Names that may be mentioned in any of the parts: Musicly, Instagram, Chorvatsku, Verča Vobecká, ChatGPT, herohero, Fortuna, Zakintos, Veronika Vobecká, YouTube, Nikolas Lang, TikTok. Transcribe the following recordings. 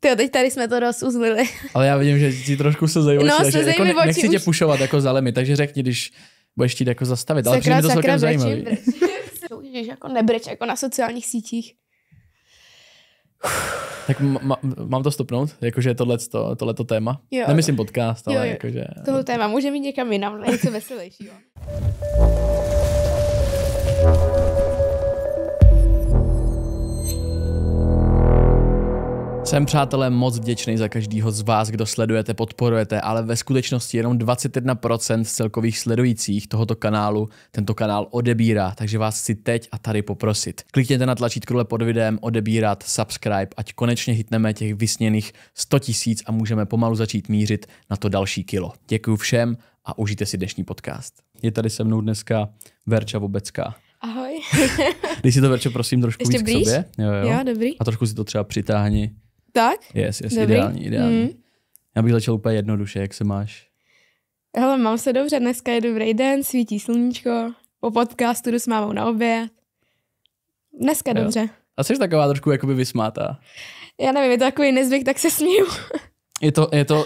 Tyjo, teď tady jsme to rozuzlili. Ale já vidím, že ti trošku se zajímají. No, se jako nechci tě pušovat jako za limit, takže řekni, když budeš chtít jako zastavit. Ale přijde mi to celkem zajímavý. Když jako nebreč jako na sociálních sítích. Tak mám to stopnout? Jakože tohleto téma? Jo. Nemyslím podcast, ale jakože... Tohle téma může mít někam jinam, něco veselějšího. Jsem, přátelé, moc vděčný za každýho z vás, kdo sledujete, podporujete, ale ve skutečnosti jenom 21% z celkových sledujících tohoto kanálu tento kanál odebírá, takže vás chci teď a tady poprosit. Klikněte na tlačítko pod videem odebírat, subscribe, ať konečně hitneme těch vysněných 100 000 a můžeme pomalu začít mířit na to další kilo. Děkuju všem a užijte si dnešní podcast. Je tady se mnou dneska Verča Vobecká. Ahoj. Dej si to, Verčo, prosím, trošku ještě víc blíž? K sobě. Jo, dobrý. A trošku si to třeba přitáhni. Tak? Yes, ideální. Já bych začal úplně jednoduše, jak se máš? Hele, mám se dobře, dneska je dobrý den, svítí sluníčko, po podcastu jdu s mámou na oběd. Dneska dobře. A jsi taková trošku jakoby vysmátá? Já nevím, je to takový nezvyk, tak se směju.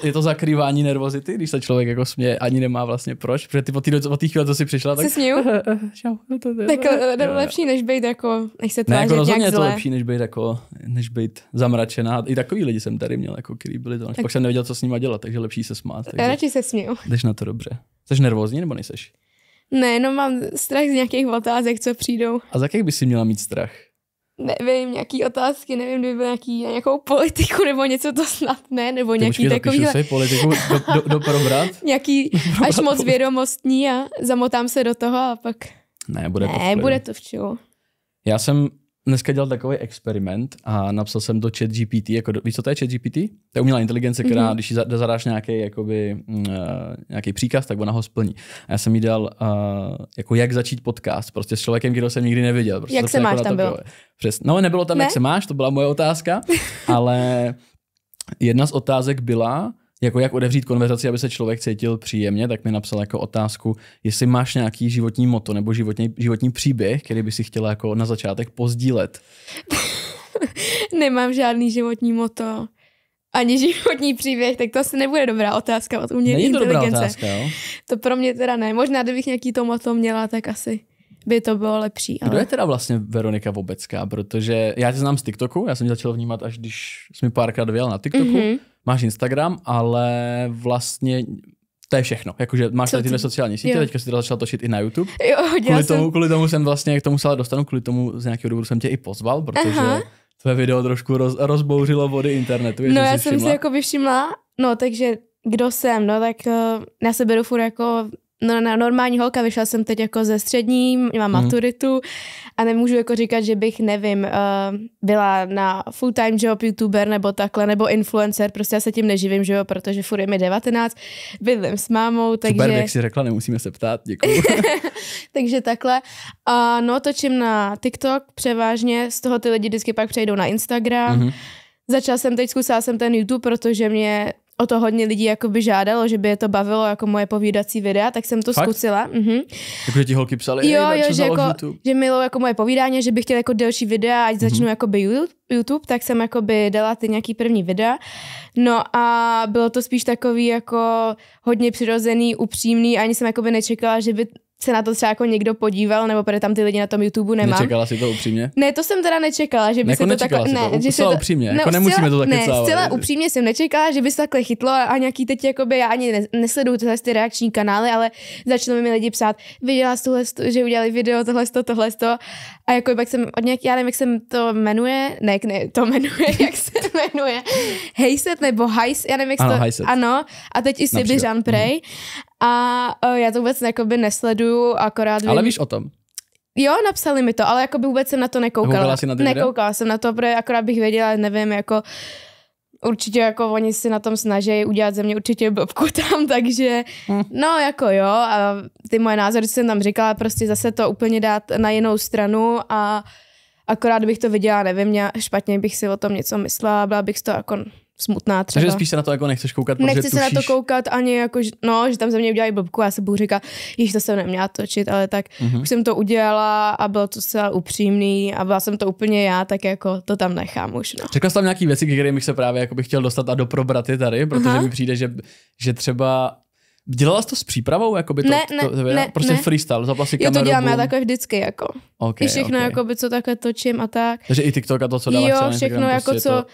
Je to zakrývání nervozity, když se člověk jako směje, ani nemá vlastně proč, protože ty od té chvíle, co si přišla, tak... Se směju? Tak lepší, než být jako, než se tvářit nějak zle. Rozhodně je to lepší, než být zamračená. I takový lidi jsem tady měl, jako, který byli to. Tak... Pak jsem nevěděl, co s nima dělat, takže lepší se smát. Takže... Já radši se směju. Jdeš na to dobře. Jsi nervózní nebo nejseš? Ne, no mám strach z nějakých otázek, co přijdou. A za jakých by si měla mít strach? Nevím, nějaký otázky, nevím, kdyby byl nějakou politiku, nebo něco to snad ne, nebo nějaký takový... politiku doprobrat? Nějaký až moc vědomostní a zamotám se do toho a pak... Ne, bude to vču. Já jsem dneska dělal takový experiment a napsal jsem do ChatGPT, jako, víš, co to je ChatGPT? To je umělá inteligence, která, když zadáš nějaký příkaz, tak ona ho splní. A já jsem jí dal, jako jak začít podcast, prostě s člověkem, kterého jsem nikdy neviděl. Prostě jak se máš tam bylo? No, nebylo tam, ne? Jak se máš, to byla moje otázka, ale jedna z otázek byla, jako jak odevřít konverzaci, aby se člověk cítil příjemně, tak mi napsal jako otázku, jestli máš nějaký životní motto nebo životní příběh, který by si chtěla jako na začátek pozdílet. Nemám žádný životní motto, ani životní příběh, tak to asi nebude dobrá otázka od umělé inteligence. Dobrá otázka, jo? To pro mě teda ne. Možná, kdybych nějaký to motto měla, tak asi by to bylo lepší. Ale... Kdo je teda vlastně Veronika Vobecká? Protože já tě znám z TikToku, já jsem začal vnímat, až když jsi mi párkrát vyjel na TikToku. Máš Instagram, ale vlastně to je všechno. Jakože máš tady tyhle sociální sítě, teďka jsi teda začala točit i na YouTube. Jo, kvůli tomu jsem vlastně k tomu musela dostanu, kvůli tomu z nějakého důvodu jsem tě i pozval, protože tvé video trošku rozbouřilo vody internetu. No, já jsem si jako vyvšimla, no, takže kdo jsem, no, tak já se beru furt jako na normální holka, vyšla jsem teď jako ze střední, mám maturitu a nemůžu jako říkat, že bych, nevím, byla na full-time job, youtuber nebo takhle, nebo influencer, prostě já se tím neživím, že jo, protože furt je mi 19, bydlím s mámou, takže... Super, jak jsi řekla, nemusíme se ptát, děkuji. Takže takhle. A no, točím na TikTok převážně, z toho ty lidi vždycky pak přejdou na Instagram. Začala jsem teď, zkusila jsem ten YouTube, protože mě... O to hodně lidí jakoby žádalo, že by je to bavilo jako moje povídací videa, tak jsem to zkusila. Takže ti holky psali, že milují jako moje povídání, že bych chtěla jako delší videa, ať začnu jakoby YouTube, tak jsem jakoby dala ty nějaký první videa. No a bylo to spíš takový jako hodně přirozený, upřímný, ani jsem jakoby nečekala, že by se na to třeba jako někdo podíval, nebo protože tam ty lidi na tom YouTube nemám. Nečekala si to upřímně? Ne, to jsem teda nečekala, že by se to takhle... Zcela upřímně jsem nečekala, že by se takhle chytlo a nějaký teď, jakoby, já ani nesleduju ty reakční kanály, ale začnou mi lidi psát, viděla jsi tohle, že udělali video, tohle. A jako pak jsem od nějaký, já nevím, jak se to jmenuje, Hejset nebo Hajs, já nevím, jak to... Ano, a teď i Sibiřan prej. A já to vůbec jakoby nesleduju, akorát... Ale víš o tom? Jo, napsali mi to, ale jakoby vůbec jsem na to nekoukala. Nekoukala jsem na to, protože akorát bych věděla, nevím, jako... Určitě jako oni si na tom snaží udělat ze mě určitě blbku tam, takže no jako jo, a ty moje názory, co jsem tam říkala, prostě zase to úplně dát na jinou stranu a akorát bych to viděla, nevím, špatně bych si o tom něco myslela, byla bych z toho jako smutná třeba. Takže spíš se na to jako nechceš koukat, protože nechci se na to koukat ani jako, že tam ze mě udělají blbku, já se budu říkat, již to jsem neměla točit, ale tak už jsem to udělala a bylo to zcela upřímný a byla jsem to úplně já, tak jako to tam nechám už. No. Řekla jsi tam nějaký věci, které bych se právě jako bych chtěl dostat a doprobrat je tady, protože mi přijde, že třeba... Dělala jsi to s přípravou? Jakoby to, ne, prostě ne. Freestyle, zaplasí kameru. Jo, to dělám já takhle vždycky, jako. Okay, všechno, jakoby, co takhle točím a tak. Takže i TikTok a to, co dáváš. Jo, všechno, jako prostě co... To...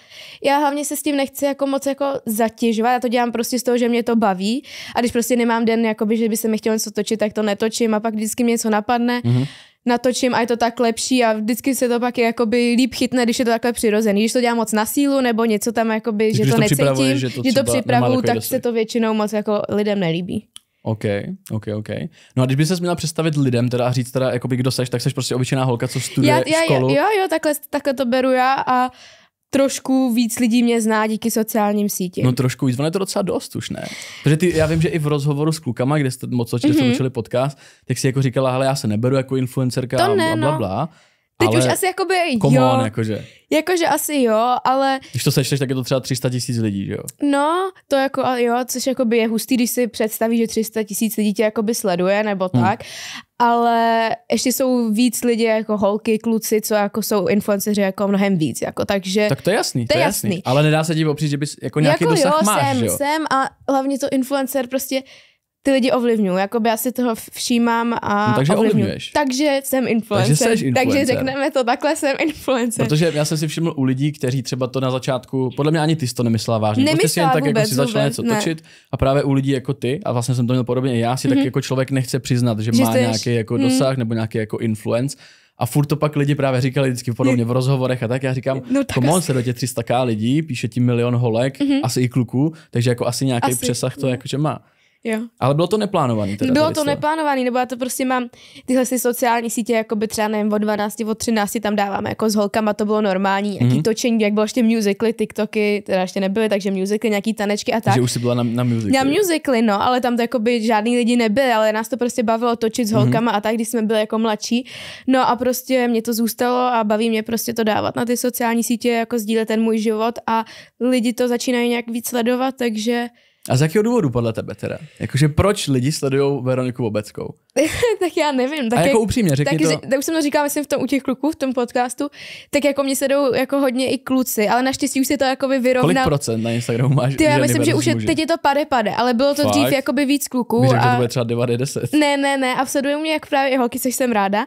Já hlavně se s tím nechci jako moc jako zatěžovat, já to dělám prostě z toho, že mě to baví a když prostě nemám den, jakoby, že by se mi chtělo něco točit, tak to netočím a pak vždycky mě něco napadne. Natočím a je to tak lepší a vždycky se to pak je jakoby líp chytne, když je to takhle přirozený. Když to dělám moc na sílu nebo něco tam, jakoby, že to necítím, že to připravuju, tak se to většinou moc jako lidem nelíbí. OK. No a když by ses měla představit lidem teda a říct teda, jakoby, kdo seš, tak seš prostě obyčejná holka, co studuje školu. Jo, takhle to beru já a trošku víc lidí mě zná díky sociálním sítím. No trošku víc, ono je to docela dost už, ne? Protože ty, já vím, že i v rozhovoru s klukama, kde jste moc točili podcast, tak si jako říkala, hele, já se neberu jako influencerka a blablabla. Teď ale už asi jakoby jo. Jakože asi jo, ale... Když to sečteš, tak je to třeba 300 000 lidí, že jo? No, to jako jo, což jakoby je hustý, když si představíš, že 300 000 lidí tě jakoby sleduje nebo tak, ale ještě jsou víc lidi jako holky, kluci, co jako jsou influenceři jako mnohem víc, jako takže... Tak to je jasný, to je jasný. Ale nedá se ti popřít, že bys jako nějaký jako dosah máš, že jo? Jsem a hlavně to influencer prostě... Ty lidi ovlivňuju, jakoby já si toho všímám a takže ovlivňuješ. Takže jsem influencer. Takže řekneme to, takhle jsem influencer. Protože já jsem si všiml u lidí, kteří třeba to na začátku, podle mě ani ty jsi to nemyslela vážně. Prostě si jen tak jako si začala něco točit a právě u lidí jako ty, a vlastně jsem to měl podobně, já si tak jako člověk nechce přiznat, že má nějaký jako dosah nebo nějaký jako influence. A furt to pak lidi právě říkali vždycky podobně v rozhovorech a tak. Já říkám, komu se do těch 300 000 lidí, píše ti 1 000 000 holek, asi i kluků, takže jako asi nějaký přesah to jakože má. Jo. Ale bylo to neplánované. Bylo to neplánované, nebo já to prostě mám tyhle sociální sítě, jako by třeba nevím, od 12, od 13 tam dáváme jako s holkama, to bylo normální, nějaký točení, jak bylo ještě musicly, TikToky, teda ještě nebyly, takže musicly, nějaký tanečky a tak. Takže už jsi byla na musicly. Na musicly, no, ale tam to jako by žádný lidi nebyli, ale nás to prostě bavilo točit s holkama a tak, když jsme byli jako mladší. No a prostě mě to zůstalo a baví mě prostě to dávat na ty sociální sítě, jako sdílet ten můj život a lidi to začínají nějak víc sledovat, takže... A z jakého důvodu podle tebe teda? Jakože proč lidi sledují Veroniku Vobeckou? Tak já nevím. Tak a jako upřímně, řekni to. Tak už jsem to říkala, myslím, v tom, u těch kluků, v tom podcastu, tak jako mě sedou jako hodně i kluci, ale naštěstí už se to jakoby vyrovná. Kolik procent na Instagramu máš? Ty, já myslím, že už teď je to pade, ale bylo to dřív jakoby víc kluků. Bych řekl, to bude třeba 9-10. Ne, a sledují mě jak právě i holky, což jsem ráda.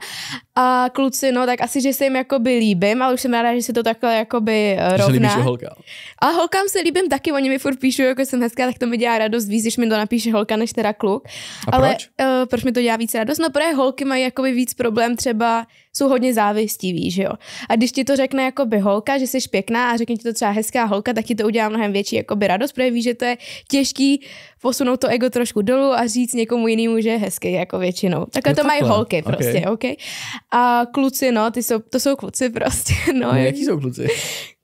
A kluci, no tak asi, že se jim jakoby líbím, ale už jsem ráda, že se to takhle jakoby rovná. A holkám se líbím taky, oni mi furt píšou, jako jsem hezká, tak to mi dělá radost víc, když mi to napíše holka než teda kluk. A ale proč? Proč mi to dělá víc radost? No, protože holky mají jakoby víc problém, třeba jsou hodně závistiví, že jo. A když ti to řekne jakoby holka, že jsi pěkná a řekne ti to třeba hezká holka, tak ti to udělá mnohem větší jakoby radost, protože víš, že to je těžký posunout to ego trošku dolů a říct někomu jinému, že je hezký jako většinou. Takhle to mají holky prostě, okay. A kluci, no, to jsou kluci prostě, no. Jaký jsou kluci?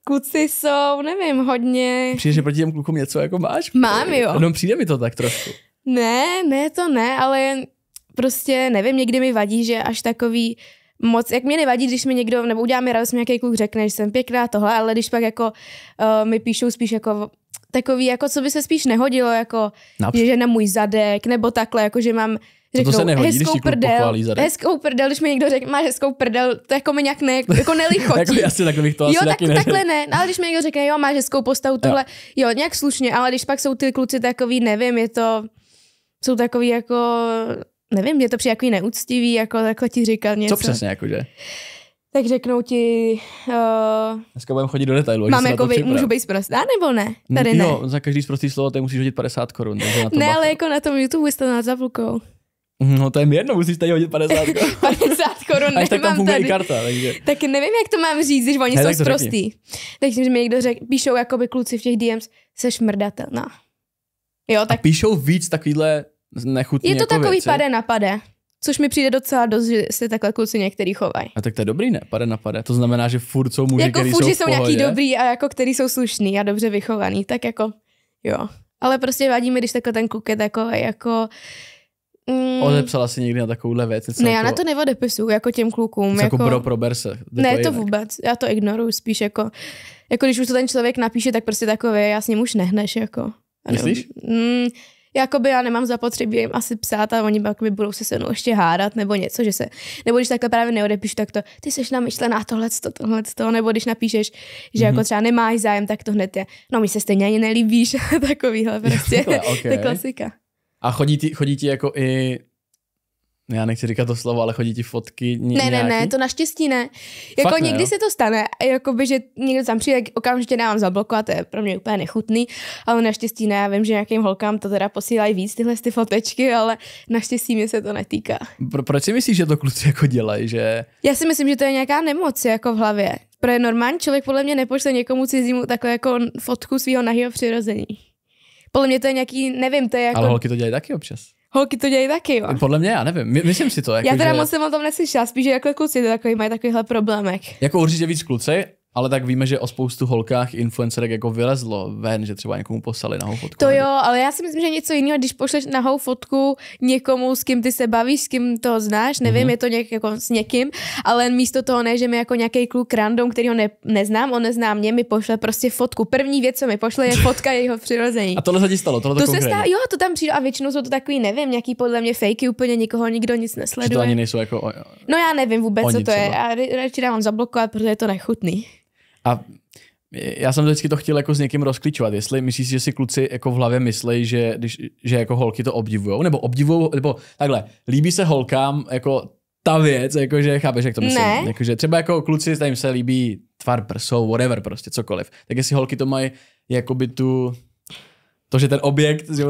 Kluci jsou, nevím, hodně... Přijde, že proti těm klukům něco jako máš? Mám, jo. No přijde mi to tak trošku. Ne, to ne, ale prostě nevím, někdy mi vadí, že až takový moc, jak mě nevadí, když mi někdo, nebo udělá mi radost, mi nějaký kluk řekne, že jsem pěkná tohle, ale když pak jako mi píšou spíš jako takový, jako co by se spíš nehodilo, jako že na můj zadek, nebo takhle, jako že mám... Řeknou, to se nehodí, hezkou prdel, když mi někdo řekne, máš hezkou prdel, to jako mi nějak nelichotí. Takhle ne, ale když mi někdo řekne, jo, máš hezkou postavu, tohle, jo, nějak slušně, ale když pak jsou ty kluci takový, nevím, jsou takový jako, nevím, je to přijde jako neúctivý, jako takhle ti říkal něco. Co přesně, jakože? Tak řeknou ti... Dneska budeme chodit do detailu. Mám jako můžu být zprostá, nebo ne? Tady ne. Jo, za každý zprostý slovo tady musíš hodit 50 Kč. Ne, ale jako na tom YouTube jste nad záplukou. No to je mi jedno, musíš tady hodit 50 Kč. 50 Kč nemám tak tam funguje tady. Karta, takže... Tak nevím, jak to mám říct, když oni jsou zprostý. Takže mi někdo řekl, píšou jakoby kluci v těch DMs, seš mrdatelná. Jo, tak... A píšou víc takovýhle nechutný. Je to jako takový věci. Pade na pade. Což mi přijde docela dost, že se takhle kluci některý chovají. A tak to je dobrý, ne? Pade na pade. To znamená, že furt jsou muži, jako který furt, jsou v pohodě. Nějaký dobrý a jako který jsou slušný a dobře vychovaný. Tak jako, jo. Ale prostě vadí mi, když takhle ten kluk je takový jako Odepsala si někdy na takovouhle věc? Ne, já na to neodepisuju, jako těm klukům. Jako prober se. Ne, to vůbec, já to ignoruju, spíš jako když už to ten člověk napíše, tak prostě takový, já s ním už nehneš, jako. Myslíš? Jakoby já nemám zapotřebí jim asi psát a oni budou se mnou ještě hádat nebo něco, že se, nebo když takhle právě neodepíšu, tak to, ty seš namyšlená tohleto, nebo když napíšeš, že jako třeba nemáš zájem, tak to hned je, no mi se stejně ani nelíbíš, takovýhle prostě, to je klasika. A chodí ti jako i, já nechci říkat to slovo, ale chodí ti fotky nějaký? Ne, to naštěstí ne. Jako fakt někdy ne, se to stane, jakoby, že někdo tam přijde, tak okamžitě dávám zablokovat, to je pro mě úplně nechutný, ale naštěstí ne, já vím, že nějakým holkám to teda posílají víc tyhle ty fotečky, ale naštěstí mě se to netýká. Proč si myslíš, že to kluci jako dělají, že? Já si myslím, že to je nějaká nemoc jako v hlavě. Protože normální člověk podle mě nepošle někomu cizímu takhle jako fotku svého nahého přirození. Podle mě to je nějaký, nevím, to je jako... Ale holky to dělají taky občas. Holky to dělají taky, jo. Podle mě, já nevím, myslím si to. Jako, já teda moc jsem o tom neslyšela, spíš že jako kluci to takový, mají takovýhle problémek. Jako určitě víc kluci, ale tak víme, že o spoustu holkách influencerek jako vylezlo ven, že třeba někomu poslali nahou fotku. To jo, ale já si myslím, že něco jiného, když pošleš nahou fotku někomu, s kým ty se bavíš, s kým to znáš, nevím, je to jako s někým, ale místo toho ne, že mi jako nějaký kluk random, který ho neznám, on nezná mě, mi pošle prostě fotku. První věc, co mi pošle, je fotka jeho přirození. A tohle se ti stalo, tohle to konkrétně. Jo, to tam přijde a většinou jsou to takový, nevím, nějaký podle mě fejky, úplně nikoho nikdo nic nesleduje. Že to ani nejsou jako no já nevím vůbec, co to třeba je. A radši dávám zablokovat, protože je to nechutný. A já jsem vždycky to chtěl jako s někým rozklíčovat, jestli myslíš, že si kluci jako v hlavě myslejí, že jako holky to obdivujou, nebo takhle, líbí se holkám jako ta věc, jakože chápeš, jak to myslím, jakože třeba jako kluci tady se líbí tvar prsou, whatever prostě, cokoliv, tak jestli holky to mají jakoby tu... To, že ten objekt, že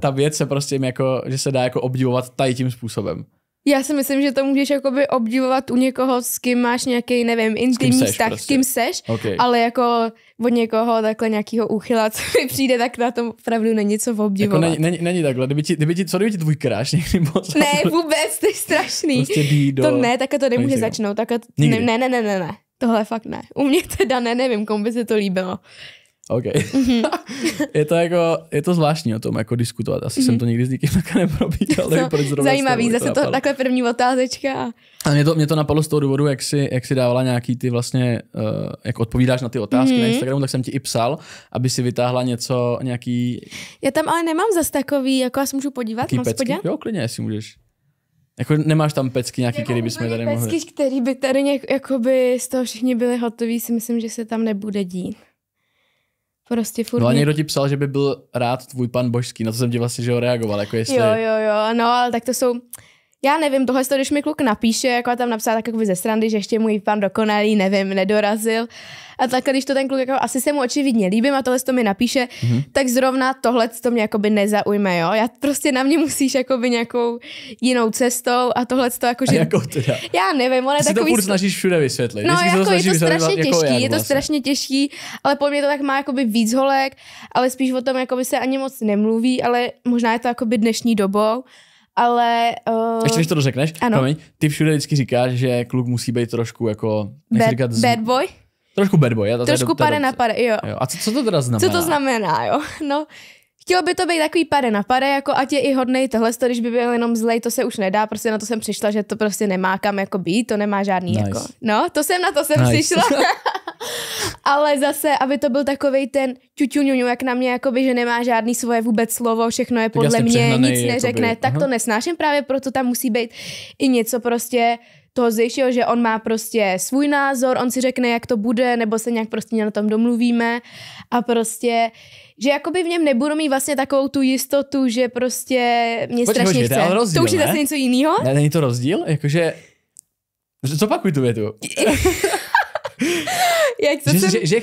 ta věc se prostě jako, že se dá jako obdivovat tady tím způsobem. Já si myslím, že to můžeš jakoby obdivovat u někoho, s kým máš nějaký, nevím, intimní vztah, prostě, s kým seš, okay, ale jako od někoho takhle nějakého úchyla, co mi přijde, tak na tom opravdu není co obdivovat. Jako není takhle, kdyby ti tvůj kráš někdy poslal? Ne, vůbec, to je strašný. Prostě to ne, takhle to nemůže začnout, takhle, ne, tohle fakt ne. U mě teda nevím, komu by se to líbilo. Okay. Je to zvláštní o tom jako diskutovat. Asi jsem to nikdy s nikým takhle neprobíral. Zajímavý, zase to takhle první otázečka. A mě to napadlo z toho důvodu, jak si dávala nějaký ty vlastně, jak odpovídáš na ty otázky na Instagramu, tak jsem ti i psal, aby si vytáhla něco, nějaký... Já tam ale nemám zas takový, jako já se můžu podívat, mám se podívat? Jo, klidně, jestli můžeš. Jako nemáš tam pecky nějaký, který bychom tady mohli... Pecky, který by tady jakoby z toho všichni byli hotoví, si myslím, že se tam nebude dít. Prostě furt. No a někdo ti psal, že by byl rád tvůj pan Božský, na to jsem ti vlastně, že ho reagoval, jako jestli... Jo, no ale tak to jsou, já nevím, tohle to, když mi kluk napíše, jako tam napsal tak jako ze srandy, že ještě můj pan dokonalý, nevím, nedorazil. A tak když to ten kluk, jako asi se mu očividně líbím a tohle to mi napíše, tak zrovna tohle to mě jakoby nezaujme, jo. Já prostě na mě musíš jakoby nějakou jinou cestou a tohle to jakože... Jakou teda? Já nevím, on je takový... Ty si to furt snažíš všude vysvětlit. No jako je to strašně těžký, je to strašně těžký, ale po mně to tak má jakoby víc holek, ale spíš o tom jakoby se ani moc nemluví, ale možná je to jakoby dnešní dobou. Ale... Ještě než to dořekneš, promiň, ty všude vždycky říkáš, že kluk musí být trošku jako... Bad boy? Trošku bad boy. Trošku pade na pade, jo. A co to teda znamená? Co to znamená, jo? No, chtělo by to být takový pade na pade, jako ať je i hodnej tohle, když by byl jenom zlej, to se už nedá, prostě na to jsem přišla, že to prostě nemá kam jako být, to nemá žádný jako... No, na to jsem přišla. Ale zase, aby to byl takovej ten ťuťuňuňu, jak na mě, jakoby, že nemá žádný svoje vůbec slovo, všechno je podle mě, nic neřekne, jakoby, tak to nesnáším, právě proto tam musí být i něco prostě toho zjejšího, že on má prostě svůj názor, on si řekne, jak to bude, nebo se nějak prostě na tom domluvíme a prostě, že jakoby v něm nebudu mít vlastně takovou tu jistotu, že prostě mě strašně chce. To už je zase něco jinýho? Ne, není to rozdíl? Jakože, co pakuj tu větu?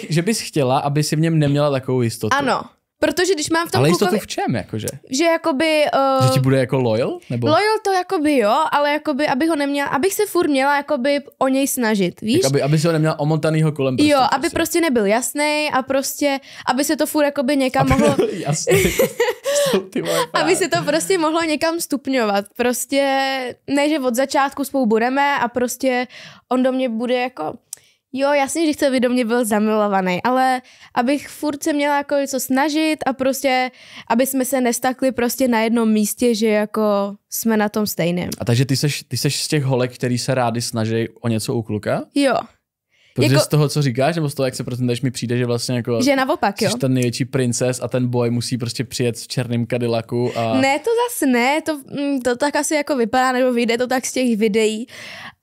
Že bys chtěla, aby si v něm neměla takovou jistotu. Ano, protože když mám v tom... Ale jistotu v čem, jakože? Že jakoby... Že ti bude jako loyal? Nebo? Loyal to jakoby jo, ale jakoby, abych ho neměla, abych se furt měla jakoby o něj snažit, víš? Tak aby si ho neměla omontanýho kolem prostě. Jo, aby prostě nebyl jasnej a prostě, aby se to furt jakoby někam mohlo... Aby se to prostě mohlo někam stupňovat. Prostě ne, že od začátku spolu budeme a prostě on do mě bude jako... jo, jasně, že chce, aby do mě byl zamilovaný, ale abych furt se měla jako něco snažit a prostě, aby jsme se nestakli prostě na jednom místě, že jako jsme na tom stejném. A takže ty seš z těch holek, který se rádi snaží o něco u kluka? Jo. Protože jako, z toho, co říkáš, nebo z toho, jak se pretenduješ, mi přijde, že vlastně jako... Že naopak, jo. Jsi ten největší princes a ten boy musí prostě přijet v černém Cadillacu a... Ne, to zase ne, to tak asi jako vypadá, nebo vyjde to tak z těch videí,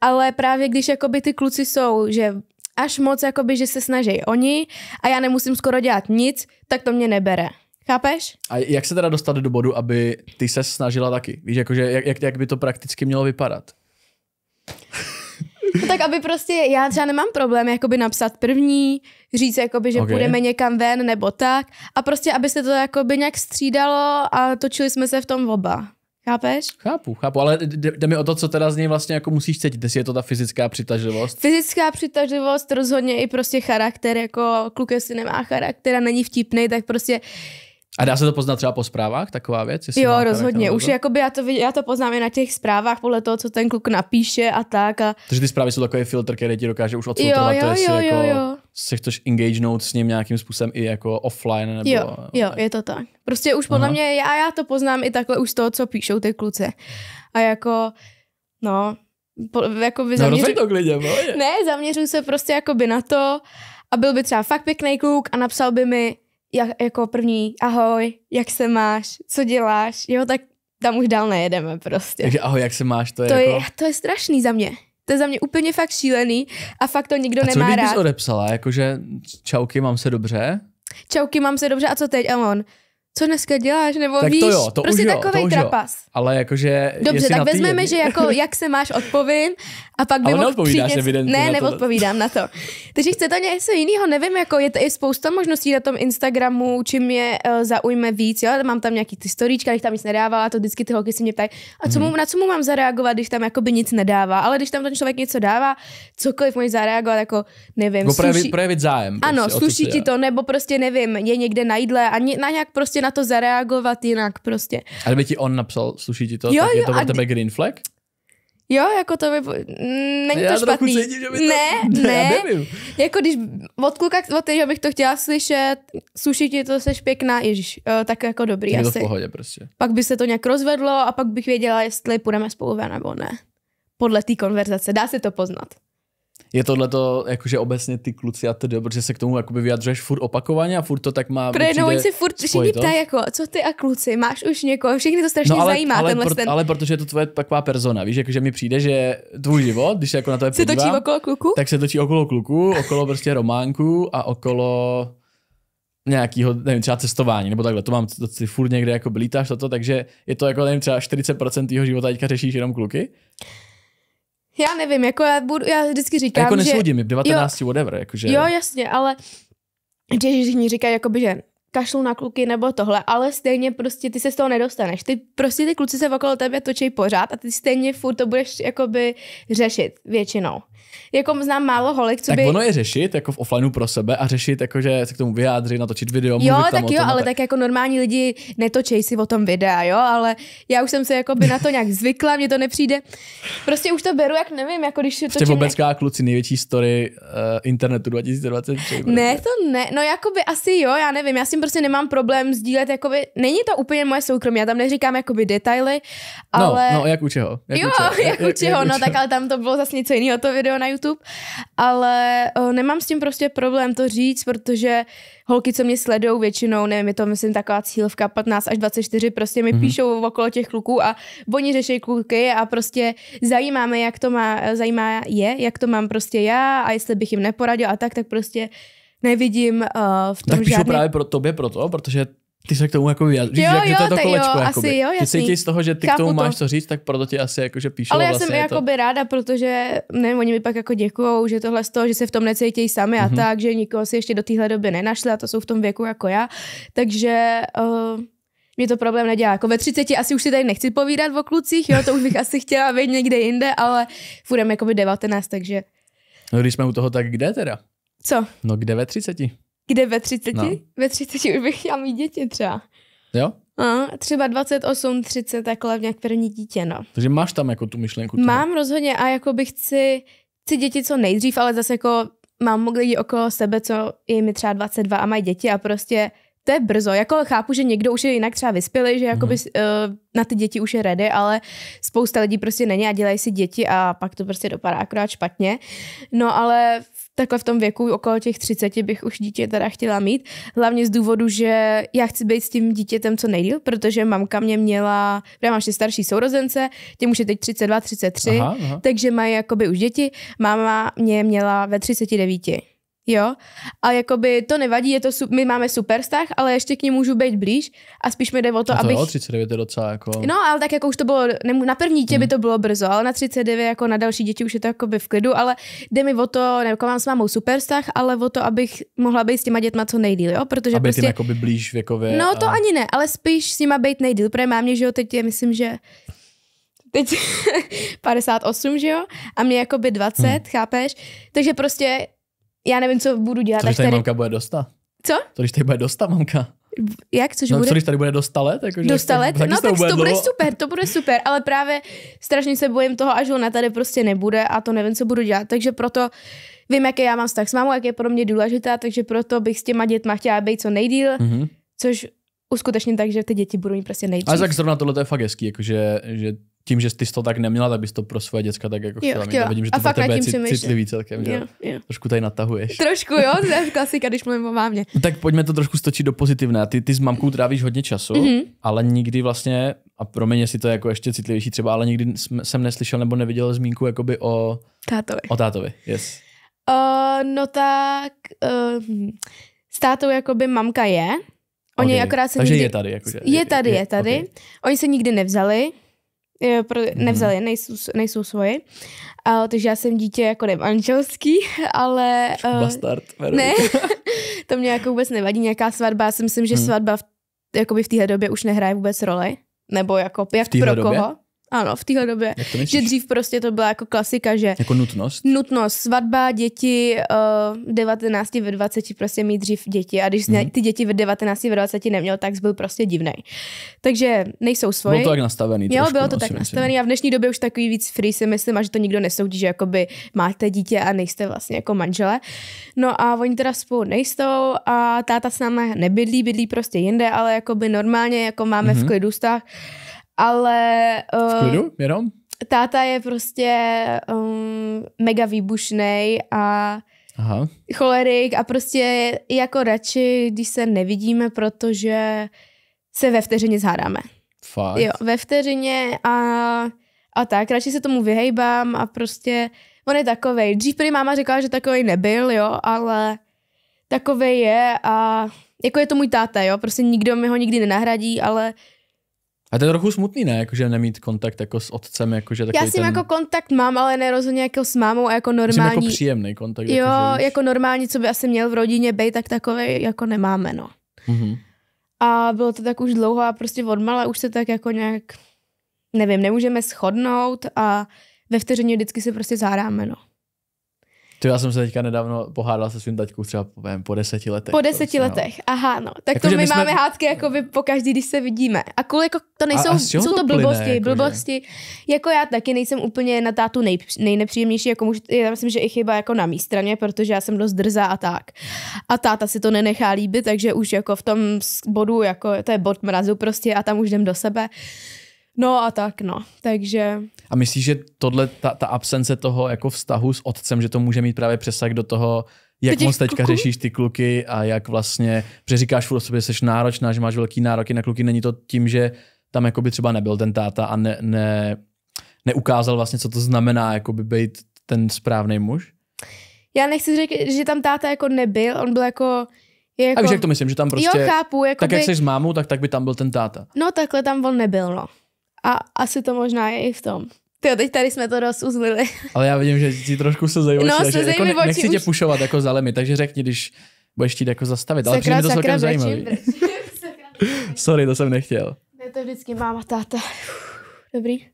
ale právě když jakoby ty kluci jsou, že až moc jakoby, že se snaží oni a já nemusím skoro dělat nic, tak to mě nebere. Chápeš? A jak se teda dostat do bodu, aby ty se snažila taky? Víš, jakože jak by to prakticky mělo vypadat? No tak aby prostě, já třeba nemám problém jakoby napsat první, říct jakoby, že půjdeme někam ven nebo tak a prostě, aby se to jakoby nějak střídalo a točili jsme se v tom oba. Chápeš? Chápu, ale jde mi o to, co teda z něj vlastně jako musíš cítit, jestli je to ta fyzická přitažlivost. Fyzická přitažlivost, rozhodně i prostě charakter, jako kluk, jestli nemá charakter a není vtipnej, tak prostě... A dá se to poznat třeba po zprávách, taková věc? Jo, rozhodně. Už jakoby já to poznám i na těch zprávách podle toho, co ten kluk napíše a tak. A... Takže ty zprávy jsou takový filtr, který ti dokáže už odfiltrovat, jestli jako se chceš engagenout s ním nějakým způsobem i jako offline. Nebo... Jo, je to tak. Prostě už podle mě, já to poznám i takhle už z toho, co píšou ty kluci. A jako, no, zaměřuju se prostě jakoby na to a byl by třeba fakt pěkný kluk a napsal by mi jako první, ahoj, jak se máš, co děláš, jo, tak tam už dál nejedeme prostě. Takže ahoj, jak se máš, to je strašný za mě. To je za mě úplně fakt šílený a fakt to nikdo nemá rád. A co bys odepsala, jakože čauky, mám se dobře? Čauky, mám se dobře, a co teď, Amon? Co dneska děláš, nebo tak víš, to jo, to prostě takovej trapas. Jo. Ale jakože... Dobře, tak vezmeme, že jako jak se máš, odpovím a pak by mohl přijít... Ne, neodpovídám na to. Takže chce to něco jiného, nevím, jako je to spousta možností na tom Instagramu, čím mě zaujme víc, jo, mám tam nějaký ty storíčka, když tam nic nedávala, to vždycky ty holky si mě ptají, a co na co mu mám zareagovat, když tam jakoby nic nedává, ale když tam ten člověk něco dává, cokoliv může zareagovat, jako nevím. Projevit zájem. Ano, sluší ti to, nebo prostě nevím, je někde na jídle a na nějak prostě na to zareagovat jinak prostě. A kdyby ti on napsal, sluší ti to, jo, tak je to pro tebe green flag? Jo, jako to by... Není to špatný. Cítím, že by to... Ne. Jako když od kluka, od toho bych to chtěla slyšet, sluší ti to, seš pěkná, ježiš, tak jako dobrý asi. Je to v pohodě prostě. Pak by se to nějak rozvedlo a pak bych věděla, jestli půjdeme spolu ven nebo ne. Podle té konverzace, dá se to poznat. Je tohleto, jakože obecně ty kluci a tedy, protože se k tomu jakoby vyjadřuješ furt opakovaně a furt to tak má... Protože oni se furt všichni ptají, jako, co ty a kluci, máš už někoho, všechny to strašně zajímá. Ale protože je to tvoje taková persona, víš, jakože mi přijde, že tvůj život, když jako na to je podívám... Se točí okolo kluku? Tak se točí okolo kluku, okolo prostě románku a okolo... nějakého, nevím, třeba cestování, nebo takhle, to furt někde jako blítáš toto, takže je to jako, nevím, třeba 40% tvýho života teďka řešíš jenom kluky. Já nevím, jako já vždycky říkám, jako že... Jako nesoudím, 19, jo, whatever, jakože... Jo, jasně, ale když mi říkají, jakoby, že kašlu na kluky nebo tohle, ale stejně prostě ty se z toho nedostaneš. Ty kluci se okolo tebe točí pořád a ty stejně furt to budeš jakoby řešit většinou. Jako znám málo holek, co by... Tak ono je řešit, jako v offlineu pro sebe a řešit, jakože se k tomu vyjádřit, natočit video, mluvit tam o tom. Jo, tak jo, ale tak jako normální lidi netočej si o tom videa, jo, ale já už jsem se jakoby na to nějak zvykla, mně to nepřijde. Prostě už to beru, jak nevím, jako když... Ještě Vobecká, kluci, největší story internetu 2023. Ne, to ne, no jakoby asi jo, já nevím, já s tím prostě nemám problém sdílet, jakoby, není to úplně moje soukromí, já tam neříkám jakoby detaily, ale... No, jak u čeho? No tak ale tam to bylo zase něco jiného, to video na YouTube, ale nemám s tím prostě problém to říct, protože holky, co mě sledou většinou, nevím, je to myslím taková cílovka 15 až 24, prostě mi píšou okolo těch kluků a oni řeší kluky a prostě zajímáme, jak to mám prostě já a jestli bych jim neporadil a tak prostě nevidím v tom tak píšu žádný... právě pro tobě proto, protože ty se k tomu jako vyjadříš, že to je to kolečko. Jo, ty cítíš z toho, že ty k tomu máš co říct, tak proto ti asi jakože píšou. Ale já jsem jakoby ráda, protože nevím, oni mi pak jako děkujou, že tohle z toho, že se v tom necítí sami a tak, že nikoho si ještě do téhle doby nenašli a to jsou v tom věku jako já. Takže mě to problém nedělá. Jako ve 30 asi už si tady nechci povídat o klucích, jo, to už bych asi chtěla vědět někde jinde, ale fůjdem jakoby 19, takže... No když jsme u toho, tak kde teda? Co? No kde ve 30? Kde ve 30? No. Ve 30 už bych chtěla mít děti třeba. Jo? No, třeba 28, 30, takhle nějak první dítě, no. Takže máš tam jako tu myšlenku? Mám rozhodně a jako bych chci děti co nejdřív, ale zase jako mám lidi okolo sebe, co je mi třeba 22 a mají děti a prostě to je brzo. Jako chápu, že někdo už je jinak třeba vyspělý, že jakoby, na ty děti už je ready, ale spousta lidí prostě není a dělají si děti a pak to prostě dopadá akorát špatně. No ale takhle v tom věku okolo těch 30 bych už dítě teda chtěla mít. Hlavně z důvodu, že já chci být s tím dítětem co nejdýl, protože mamka mě měla, já mám ještě starší sourozence, těm už je teď 32, 33, aha. takže mají jakoby už děti. Máma mě měla ve 39. Jo, a jakoby to nevadí, je to, my máme super vztah, ale ještě k ní můžu být blíž a spíš mi jde o to, abych... Jo, 39 je docela jako... No, ale tak jako už to bylo, na první dítě by to bylo brzo, ale na 39 jako na další děti už je to jakoby v klidu, ale jde mi o to, jako mám s mámou super vztah, ale o to, abych mohla být s těma dětma co nejdýl, jo, protože aby prostě... jakoby blíž věkově... No, to ani ne, ale spíš s nima být nejdýl, protože mámě, že jo, teď je, myslím, že... Teď 58, že jo, a mě jakoby 20, chápeš? Takže prostě já nevím, co budu dělat. Co když tady mamka bude dosta? Co? Co když tady bude dosta mamka? Jak? Což bude? Co když tady bude do 100 let? Jako, do 100 let? No tak to bude super, ale právě strašně se bojím toho, až ona tady prostě nebude a to nevím, co budu dělat. Takže proto vím, jaký já mám vztah s mámou, jak je pro mě důležitá, takže proto bych s těma dětma chtěla být co nejdýl, což uskutečně tak, že ty děti budou mít prostě nejdřív. A tak zrovna tohle to je fakt hezký, jakože, že tím, že jsi to tak neměla, tak bys to pro svoje děcka tak jako chtěla mít. Vidím, že to pro tebe je citlivý celkem. Jo. Trošku tady natahuješ. Trošku, jo, to je klasika, když mluvím o mámě. Tak pojďme to trošku stočit do pozitivné. Ty s mamkou trávíš hodně času, ale nikdy vlastně, a pro mě si to je jako ještě citlivější třeba, ale nikdy jsem neslyšel nebo neviděl zmínku jakoby o tátovi. Yes. No tak s tátou jakoby mamka je. Oni akorát se takže nikdy... je tady. Okay. Oni se nikdy nevzali. Nejsou svoji. Takže já jsem dítě jako manželský, ale... Bastard. Ne, to mě jako vůbec nevadí. Nějaká svatba, já si myslím, že svatba v téhle době už nehraje vůbec roli. Nebo jako jak pro době? Koho. Ano, v téhle době. Že dřív prostě to byla jako klasika, že... Jako nutnost? Nutnost. Svatba, děti, 19 ve 20 prostě mít dřív děti. A když ty děti ve 19 ve 20 neměl, tak byl prostě divnej. Takže nejsou svoji. Bylo to tak nastavený. Jo, bylo to tak nastavený. A v dnešní době už takový víc free si myslím, a že to nikdo nesoudí, že jakoby máte dítě a nejste vlastně jako manžele. No a oni teda spolu nejsou a táta s námi nebydlí prostě jinde, ale jakoby normálně jako máme v klidu vztah. Ale v klidu, jenom? Táta je prostě mega výbušnej a cholerik a prostě jako radši, když se nevidíme, protože se ve vteřině zhádáme. Fakt? Jo, ve vteřině a tak, radši se tomu vyhejbám a prostě on je takovej. Dřív prý máma říkala, že takovej nebyl, jo, ale takovej je a jako je to můj táta, jo, prostě nikdo mi ho nikdy nenahradí, ale... A to je trochu smutný, ne? Jakože nemít kontakt jako s otcem, jakože takový. Já s ním jako kontakt mám, ale nerozhodně jako s mámou a jako normální. Myslím, jako příjemný kontakt. Jo, jako normální, co by asi měl v rodině být, tak takový jako nemáme, no. A bylo to tak už dlouho a prostě odmala už se tak jako nějak, nevím, nemůžeme shodnout a ve vteřině vždycky se prostě zhádáme, no. To já jsem se teďka nedávno pohádala se svým taťkou třeba po 10 letech. Po 10 letech, aha, no. Tak jako, to my máme hádky jako by po každý, když se vidíme. A kvůli jako to nejsou, jsou to blbosti, jako blbosti. Že... Jako já taky nejsem úplně na tátu nejnepříjemnější, jako já myslím, že i chyba jako na mý straně, protože já jsem dost drzá a tak. A táta si to nenechá líbit, takže už jako v tom bodu, jako to je bod mrazu prostě a tam už jdem do sebe. No a tak, no. Takže... A myslíš, že tohle, ta absence toho jako vztahu s otcem, že to může mít právě přesah do toho, jak moc teďka řešíš ty kluky a jak vlastně, protože říkáš furt o sobě, že jsi náročná, že máš velký nároky na kluky, není to tím, že tam jakoby třeba nebyl ten táta a neukázal vlastně, co to znamená jakoby být ten správný muž? Já nechci říct, že tam táta jako nebyl, on byl jako... Jako, takže jak to myslím, že tam prostě... Jo, chápu, jakoby, tak jak jsi s mámou, tak by tam byl ten táta. No takhle tam on nebyl, no. A asi to možná je i v tom. Tyjo, teď tady jsme to rozuzlili. Ale já vidím, že ti trošku se zajímají. No, se jako nechci tě pušovat jako za limit, takže řekni, když budeš chtít jako zastavit. Ale přijde mi to celkem zajímavý. Sorry, to jsem nechtěl. Je to vždycky máma, táta. Dobrý.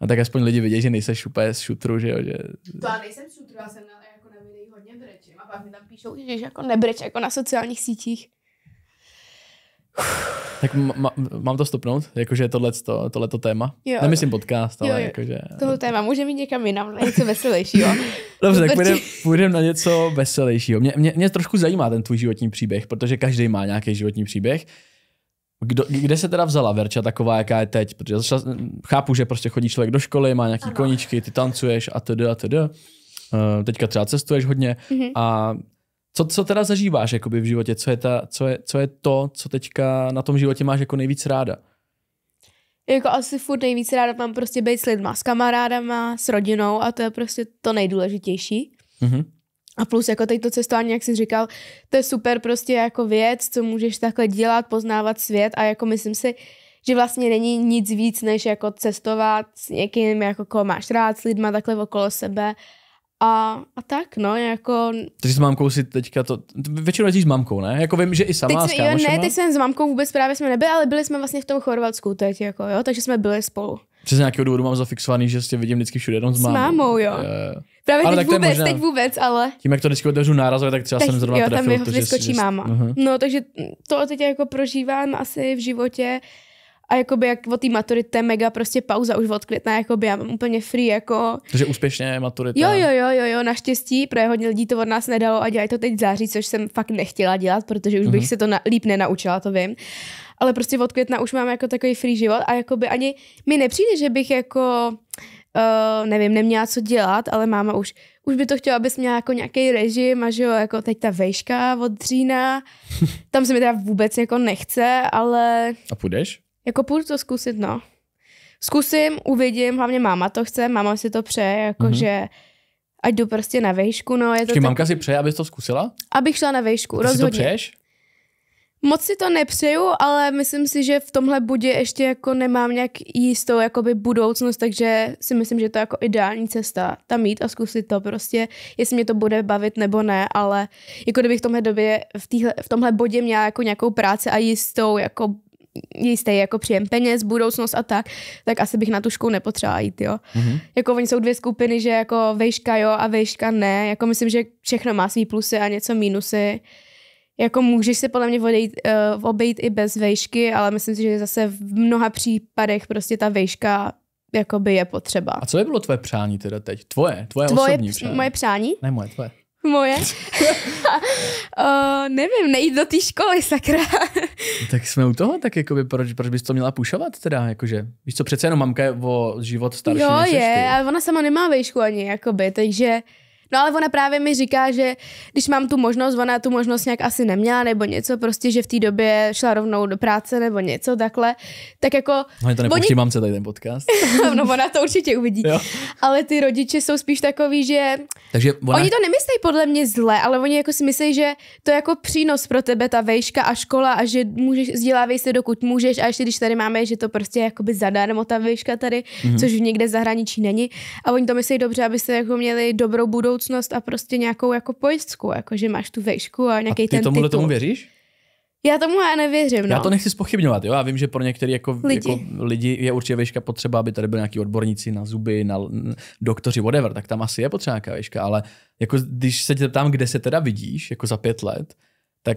A tak aspoň lidi vidí, že nejseš úplně z šutru, že jo? Že... To já nejsem z šutru, já jsem jako na videích hodně brečím. A pak mi tam píšou, že jako nebreč jako na sociálních sítích. Tak mám to stopnout? Jakože tohleto téma? Jo. Nemyslím podcast, ale jakože... Tohle téma může mít někam jinam, na něco veselějšího. Dobře, tak půjdem na něco veselějšího. Mě trošku zajímá ten tvůj životní příběh, protože každý má nějaký životní příběh. Kde se teda vzala Verča taková, jaká je teď? Protože chápu, že prostě chodí člověk do školy, má nějaký koníčky, ty tancuješ a tedy a tedy. Teďka třeba cestuješ hodně. A co teda zažíváš jakoby v životě? Co je to, co teďka na tom životě máš jako nejvíc ráda? Jako asi furt nejvíc ráda mám prostě být s lidma, s kamarádama, s rodinou a to je prostě to nejdůležitější. A plus jako teď to cestování, jak jsi říkal, to je super prostě jako věc, co můžeš takhle dělat, poznávat svět a jako myslím si, že vlastně není nic víc, než jako cestovat s někým, jako koho máš rád, s lidma takhle okolo sebe a tak, no, jako... Takže s mámkou si teďka to... Většinou jezdíš s mámkou, ne? Jako vím, že i sama teď jsme, ne, teď jsem s mámkou vůbec právě jsme nebyli, ale byli jsme vlastně v tom Chorvatsku teď, jako jo, takže jsme byli spolu. Přes nějakého důvodu mám zafixovaný, že tě vidím vždycky všude jenom s mámou. S mámou, jo. Právě ale teď vůbec, ale... Tím, jak to vždycky otevřu nárazově, tak třeba jsem zrovna trefil. Jo, tam jeho vyskočí máma. No, takže to teď jako prožívám asi v životě a jakoby jak od té maturity mega prostě pauza už odklidná, jakoby já mám úplně free, jako... Takže úspěšně maturita. Jo, naštěstí, protože hodně lidí to od nás nedalo a dělají to teď v září, což jsem fakt nechtěla dělat, protože už bych se to líp nenaučila, to vím. Ale prostě od května už mám jako takový free život a jakoby ani mi nepřijde, že bych jako, nevím, neměla co dělat, ale máma už by to chtěla, abys měla jako nějaký režim a že jo, jako teď ta vejška od října, tam se mi teda vůbec jako nechce, ale... A půjdeš? Jako půjdu to zkusit, no. Zkusím, uvidím, hlavně máma to chce, máma si to přeje, jakože... Ať jdu prostě na vejšku, no. Počkej, mamka si přeje, abys to zkusila? Abych šla na vejšku, rozhodně. A ty si to přeješ? Moc si to nepřeju, ale myslím si, že v tomhle bodě ještě jako nemám nějak jistou jakoby budoucnost, takže si myslím, že to je jako ideální cesta tam jít a zkusit to prostě, jestli mě to bude bavit nebo ne, ale jako kdybych v tomhle době, v tomhle bodě měla jako nějakou práci a jistý jako příjem peněz, budoucnost a tak asi bych na tu školu nepotřebovala jít, jo. Jako oni jsou dvě skupiny, že jako vejška jo a vejška ne, jako myslím, že všechno má svý plusy a něco mínusy. Jako můžeš se podle mě obejít i bez vejšky, ale myslím si, že zase v mnoha případech prostě ta vejška jakoby je potřeba. A co je bylo tvoje přání teda teď? Tvoje osobní přání? Moje přání? Ne, moje, tvoje. Moje? Nevím, nejít do té školy, sakra. Tak jsme u toho, tak jakoby, proč bys to měla pušovat teda, jakože, víš co, přece jenom mamka je o život starší než ty. Jo, je, ale ona sama nemá vejšku ani, jakoby, takže... No ale ona právě mi říká, že když mám tu možnost, ona tu možnost nějak asi neměla nebo něco, prostě, že v té době šla rovnou do práce nebo něco takhle, tak jako... No to nepouští mamce tady ten podcast. No ona to určitě uvidí. Jo. Ale ty rodiče jsou spíš takový, že... Takže ona... Oni to nemyslí podle mě zle, ale oni jako si myslí, že to je jako přínos pro tebe ta vejška a škola a že můžeš, vzdělávej se dokud můžeš a ještě když tady máme, že to prostě jakoby zadarmo ta vejška tady, což někde zahraničí není a oni to myslí dobře, aby se jako měli dobrou a prostě nějakou jako pojistku, jako že máš tu vejšku a nějaký ten titul. A ty tomu věříš? Já tomu nevěřím, no. Já to nechci zpochybňovat, jo, já vím, že pro některé lidi je určitě vejška potřeba, aby tady byli nějaký odborníci na zuby, na doktoři, whatever, tak tam asi je potřeba nějaká vejška, ale jako když se tě ptám, kde se teda vidíš, jako za 5 let, tak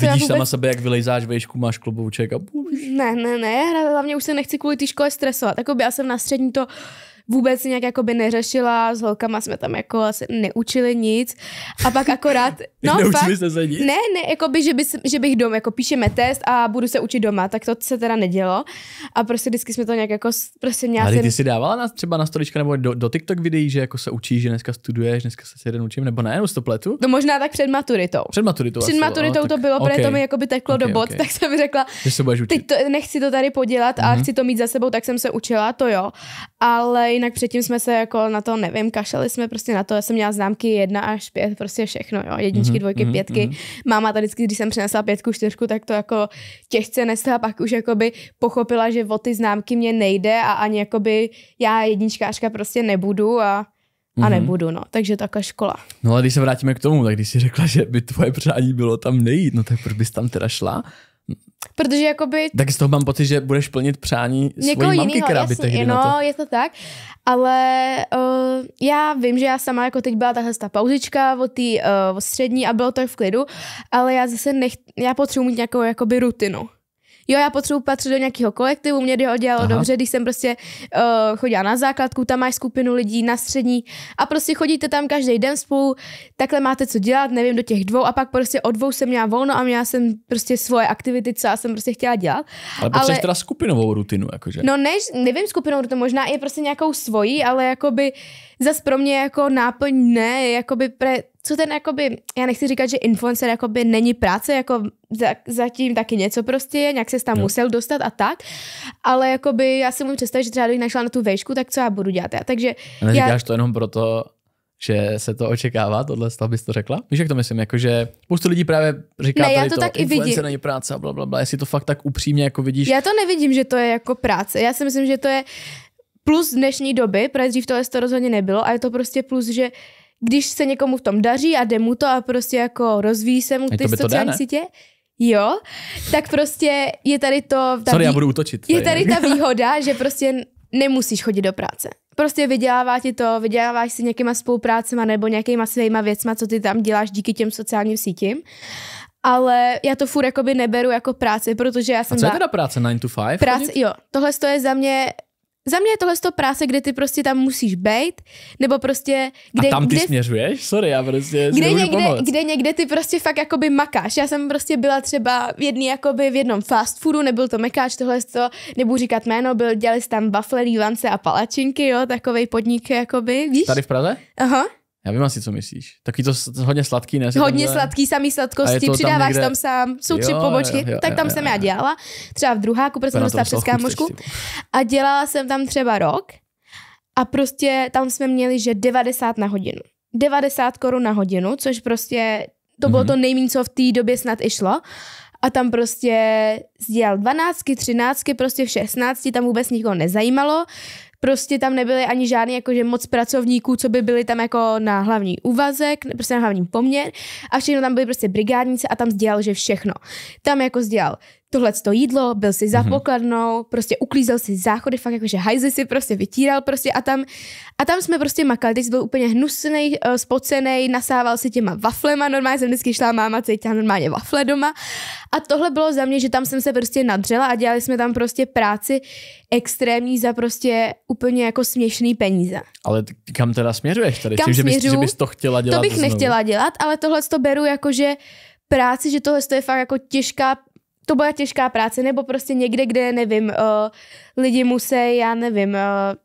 vidíš sama sebe, jak vylejzáš vejšku, máš klobouček a půjdeš. Ne, hlavně už se nechci kvůli té škole stresovat, jako já jsem na střední to vůbec nějak jakoby neřešila, s holkama jsme tam jako asi neučili nic a pak akorát... No, neučili jste se nic? Ne, jakoby, že bych doma, jako píšeme test a budu se učit doma, tak to se teda nedělo a prostě vždycky jsme to nějak jako... Prostě měla ale ty jsi dávala třeba na storička nebo do TikTok videí, že jako se učíš, že dneska studuješ, dneska se jeden učím, nebo ne, to pletu? No možná tak před maturitou. Před maturitou to bylo, protože to mi jakoby teklo do bod, tak jsem řekla, teď nechci to tady podělat a chci to mít za sebou, tak jsem se učila, to jo, ale jinak předtím jsme se jako na to, nevím, kašali jsme prostě na to, já jsem měla známky 1 až 5, prostě všechno, jo, 1, 2, 5. Máma tady vždycky, když jsem přinesla 5, 4, tak to jako těžce nesla, pak už jakoby pochopila, že o ty známky mě nejde a ani jakoby já 1čkářka prostě nebudu a nebudu, no, takže taková škola. No ale když se vrátíme k tomu, tak když jsi řekla, že by tvoje přání bylo tam nejít, no tak proč bys tam teda šla? Protože jakoby... Tak z toho mám pocit, že budeš plnit přání svojí mamky, která by tehdy na to... No, je to tak, ale já vím, že já sama jako teď byla tahle ta pauzička od střední a bylo to v klidu, ale já potřebuji mít nějakou jakoby rutinu. jo, já potřebuji patřit do nějakého kolektivu, mě to dělalo dobře, když jsem prostě chodila na základku, tam máš skupinu lidí, na střední a prostě chodíte tam každý den spolu, takhle máte co dělat, nevím, do těch dvou a pak prostě od dvou jsem měla volno a měla jsem prostě svoje aktivity, co já jsem prostě chtěla dělat. Ale potřebuješ teda skupinovou rutinu, jakože. No ne, nevím skupinou rutinu, možná i prostě nějakou svoji, ale jakoby zas pro mě jako náplň ne, jakoby co ten jakoby, já nechci říkat, že influencer jakoby není práce, jako zatím taky něco prostě je, nějak se tam musel dostat a tak, ale jakoby já si můžu představit, že třeba bych našla na tu vejšku, tak co já budu dělat, takže... Ale říkáš to jenom proto, že se to očekává, tohle stav bys to řekla? Víš, jak to myslím, jakože spoustu lidí právě říká, ne, tady já to tak influencer není práce a blablabla, jestli to fakt tak upřímně jako vidíš... Já to nevidím, že to je jako práce, já si myslím, že to je plus dnešní doby, protože dřív tohle to rozhodně nebylo a je to prostě plus, že když se někomu v tom daří a jde mu to a prostě jako rozvíjí se mu ty sociální sítě, jo, tak prostě je tady to... Sorry, já budu útočit. Je tady ta výhoda, že prostě nemusíš chodit do práce. Prostě vydělává ti to, vyděláváš si nějakýma spoluprácema nebo nějakýma svýma věcma, co ty tam děláš díky těm sociálním sítím. Ale já to furt jakoby neberu jako práci, protože já jsem... A co je teda práce? 9 to 5? Práce, jo, tohle to je za mě... Za mě je tohle to práce, kde ty prostě tam musíš bejt, nebo prostě... Kde, a tam ty směřuješ? Sorry, já prostě... Kde někde ty prostě fakt jakoby makáš. Já jsem prostě byla třeba v jednom fast foodu, nebyl to mekáč, tohle to, nebudu říkat jméno, dělali tam wafle, lívance a palačinky, jo, takovej podnik jakoby, víš? Tady v Praze? Aha. Já vím asi, co myslíš. Taky to hodně sladký, ne? Hodně sladký, samý sladkosti, přidáváš tam sám, jsou 3 pobočky, tak tam jsem já dělala. Třeba v druháku, protože jsem dostala přes kámošku. A dělala jsem tam třeba rok a prostě tam jsme měli, že 90 na hodinu. 90 korun na hodinu, což prostě to bylo to nejméně, co v té době snad i šlo. A tam prostě dělal 12, 13, prostě v 16, tam vůbec nikoho nezajímalo. Prostě tam nebyly ani žádný jakože moc pracovníků, co by byli tam jako na hlavní úvazek, prostě na hlavní poměr a všechno tam byly prostě brigádnice a tam sdělal, že všechno. Tam jako sdělal tohleto jídlo, byl si za pokladnou, prostě uklízel si záchody, fakt jakože hajzli si prostě vytíral prostě a tam jsme prostě makali, teď byl úplně hnusnej, spocenej, nasával si těma waflema, normálně jsem vždycky šla, máma cítila normálně wafle doma a tohle bylo za mě, že tam jsem se prostě nadřela a dělali jsme tam prostě práci extrémní za prostě úplně jako směšný peníze. Ale kam teda směřuješ tady? Kam směřuji? Že bys to chtěla dělat? To bych nechtěla dělat, ale tohle to beru jakože práci, že tohle je fakt jako těžká. To byla těžká práce, nebo prostě někde, kde, nevím, lidi musí, já nevím,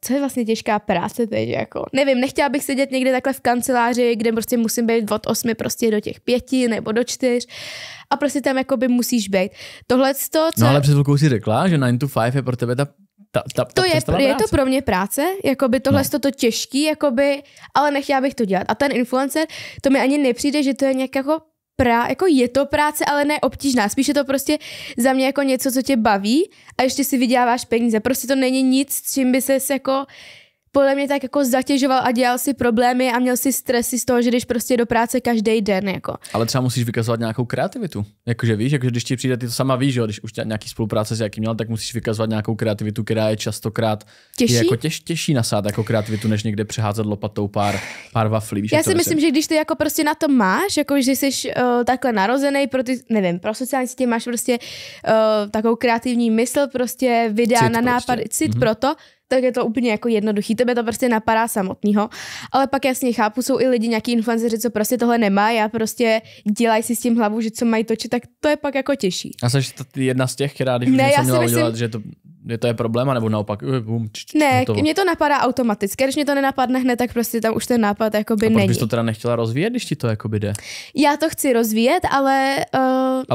co je vlastně těžká práce teď, jako, nevím, nechtěla bych sedět někde takhle v kanceláři, kde prostě musím být od 8 prostě do těch 5 nebo do 4 a prostě tam jakoby musíš být. Tohleto, co... No ale před chvilkou si řekla, že 9 to 5 je pro tebe ta je to pro mě práce, jakoby tohle je to těžký, jakoby, ale nechtěla bych to dělat. A ten influencer, to mi ani nepřijde, že to je nějak jako je to práce, ale ne obtížná. Spíš je to prostě za mě jako něco, co tě baví a ještě si vyděláváš peníze. Prostě to není nic, s čím by ses jako podle mě tak jako zatěžoval a dělal si problémy a měl si stresy z toho, že jdeš prostě do práce každý den. Jako. Ale třeba musíš vykazovat nějakou kreativitu. Jakože víš, jakože když ti přijde, ty to sama víš, jo? Když už nějaký spolupráce s jakým měl, tak musíš vykazovat nějakou kreativitu, která je častokrát těžší? Je jako těžší nasát jako kreativitu, než někde přeházet lopatou pár waflí. Já si myslím, že když ty jako prostě na to máš, jako že jsi takhle narozený, nevím, pro sociální sítě máš prostě takovou kreativní mysl, prostě videa na nápad, cit proto, tak je to úplně jako jednoduchý, tebe to prostě napadá samotného. Ale pak jasně chápu, jsou i lidi, nějaký influenceři, co prostě tohle nemá, já prostě dělají si s tím hlavu, že co mají točit, tak to je pak jako těžší. A jsi jedna z těch, která když už něco měla udělat, že to je problém, nebo naopak? Ne, mně to napadá automaticky, když mě to nenapadne hned, tak prostě tam už ten nápad jakoby není. A proč bys to teda nechtěla rozvíjet, když ti to jakoby jde? Já to chci rozvíjet, ale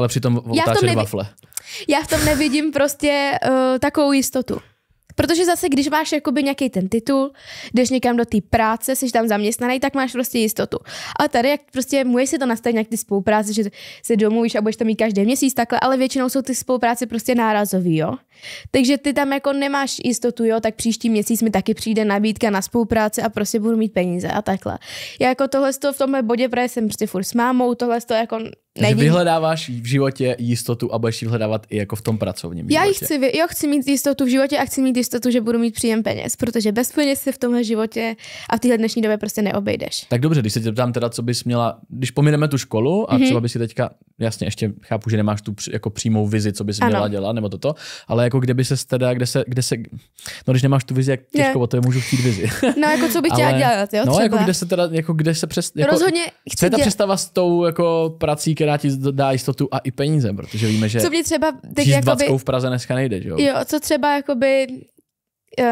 přitom otáčet wafle. Já v tom nevidím prostě takovou jistotu. Protože zase, když máš jakoby nějaký ten titul, jdeš někam do té práce, jsi tam zaměstnaný, tak máš prostě jistotu. A tady jak prostě můžeš si to nastavit nějak ty spolupráce, že se domluvíš a budeš tam mít každý měsíc takhle, ale většinou jsou ty spolupráce prostě nárazový, jo. Takže ty tam jako nemáš jistotu, jo, tak příští měsíc mi taky přijde nabídka na spolupráci a prostě budu mít peníze a takhle. Já jako tohle v tomhle bodě, protože jsem prostě furt s mámou, tohle jako takže vyhledáváš v životě jistotu a budeš ji vyhledávat i jako v tom pracovním životě. Já chci mít jistotu v životě a chci mít jistotu, že budu mít příjem peněz, protože bez peněz se v tomhle životě a v téhle dnešní době prostě neobejdeš. Tak dobře, když se tě ptám teda, co bys měla, když pomineme tu školu a třeba by si teďka jasně, ještě chápu, že nemáš tu jako přímou vizi, co bys měla dělat, nebo toto, ale jako kde by ses teda, no když nemáš tu vizi, jak těžko o to můžu chtít vizi. No jako co bych chtěla dělat, jo, třeba. No jako kde se teda, jako kde se přes, jako, rozhodně chci dělat. Ta představa s tou jako prací, která ti dá jistotu a i peníze, protože víme, že co mě třeba, tak jakoby, v Praze dneska nejde, že jo? Jo, co třeba jakoby,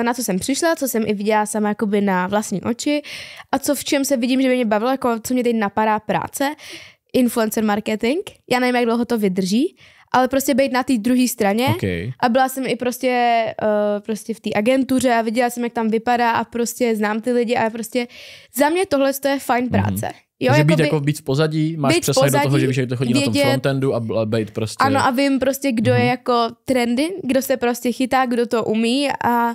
na co jsem přišla, co jsem i viděla sama jakoby na vlastní oči a co v čem se vidím, že by mě bavilo, jako co mě teď napadá práce, influencer marketing, já nevím, jak dlouho to vydrží, ale prostě být na té druhé straně a byla jsem i prostě v té agentuře a viděla jsem, jak tam vypadá a prostě znám ty lidi a prostě za mě tohle to je fajn práce. Jo, že být, jako být v pozadí, máš přesah do toho, že víš, jak to chodí vědět, na tom frontendu a být prostě... Ano a vím prostě, kdo je jako trendy, kdo se prostě chytá, kdo to umí a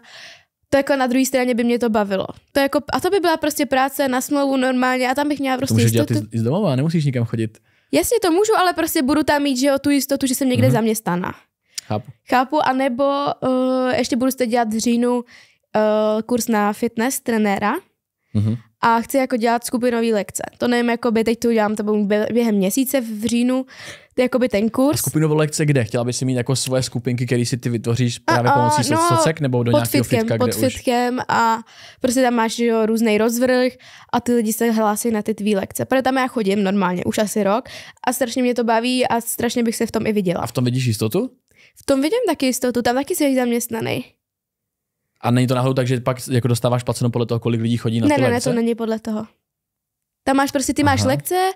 to jako na druhé straně by mě to bavilo. To jako, a to by byla prostě práce na smlouvu normálně a tam bych měla prostě jistotu. To můžeš dělat i z domova, nemusíš nikam chodit. Jasně to můžu, ale prostě budu tam mít, že jo, tu jistotu, že jsem někde zaměstnaná. Chápu, anebo ještě budu se dělat v říjnu kurz na fitness trenéra. A chci jako dělat skupinový lekce. To nevím, jakoby teď to udělám během měsíce v říjnu, jakoby ten kurz. A skupinovou lekce kde? Chtěla bys si mít jako svoje skupinky, které si ty vytvoříš právě pomocí socek nebo do nějakého fitka, kde už? Pod fitkem a prostě tam máš různý rozvrh a ty lidi se hlásí na ty tvý lekce. Protože tam já chodím normálně už asi rok a strašně mě to baví a strašně bych se v tom i viděla. A v tom vidíš jistotu? V tom vidím taky jistotu, tam taky jsi zaměstnaný. A není to náhodou tak, že pak jako dostáváš placeno podle toho, kolik lidí chodí na ty lekce? Ne, to není podle toho. Tam máš prostě, ty máš lekce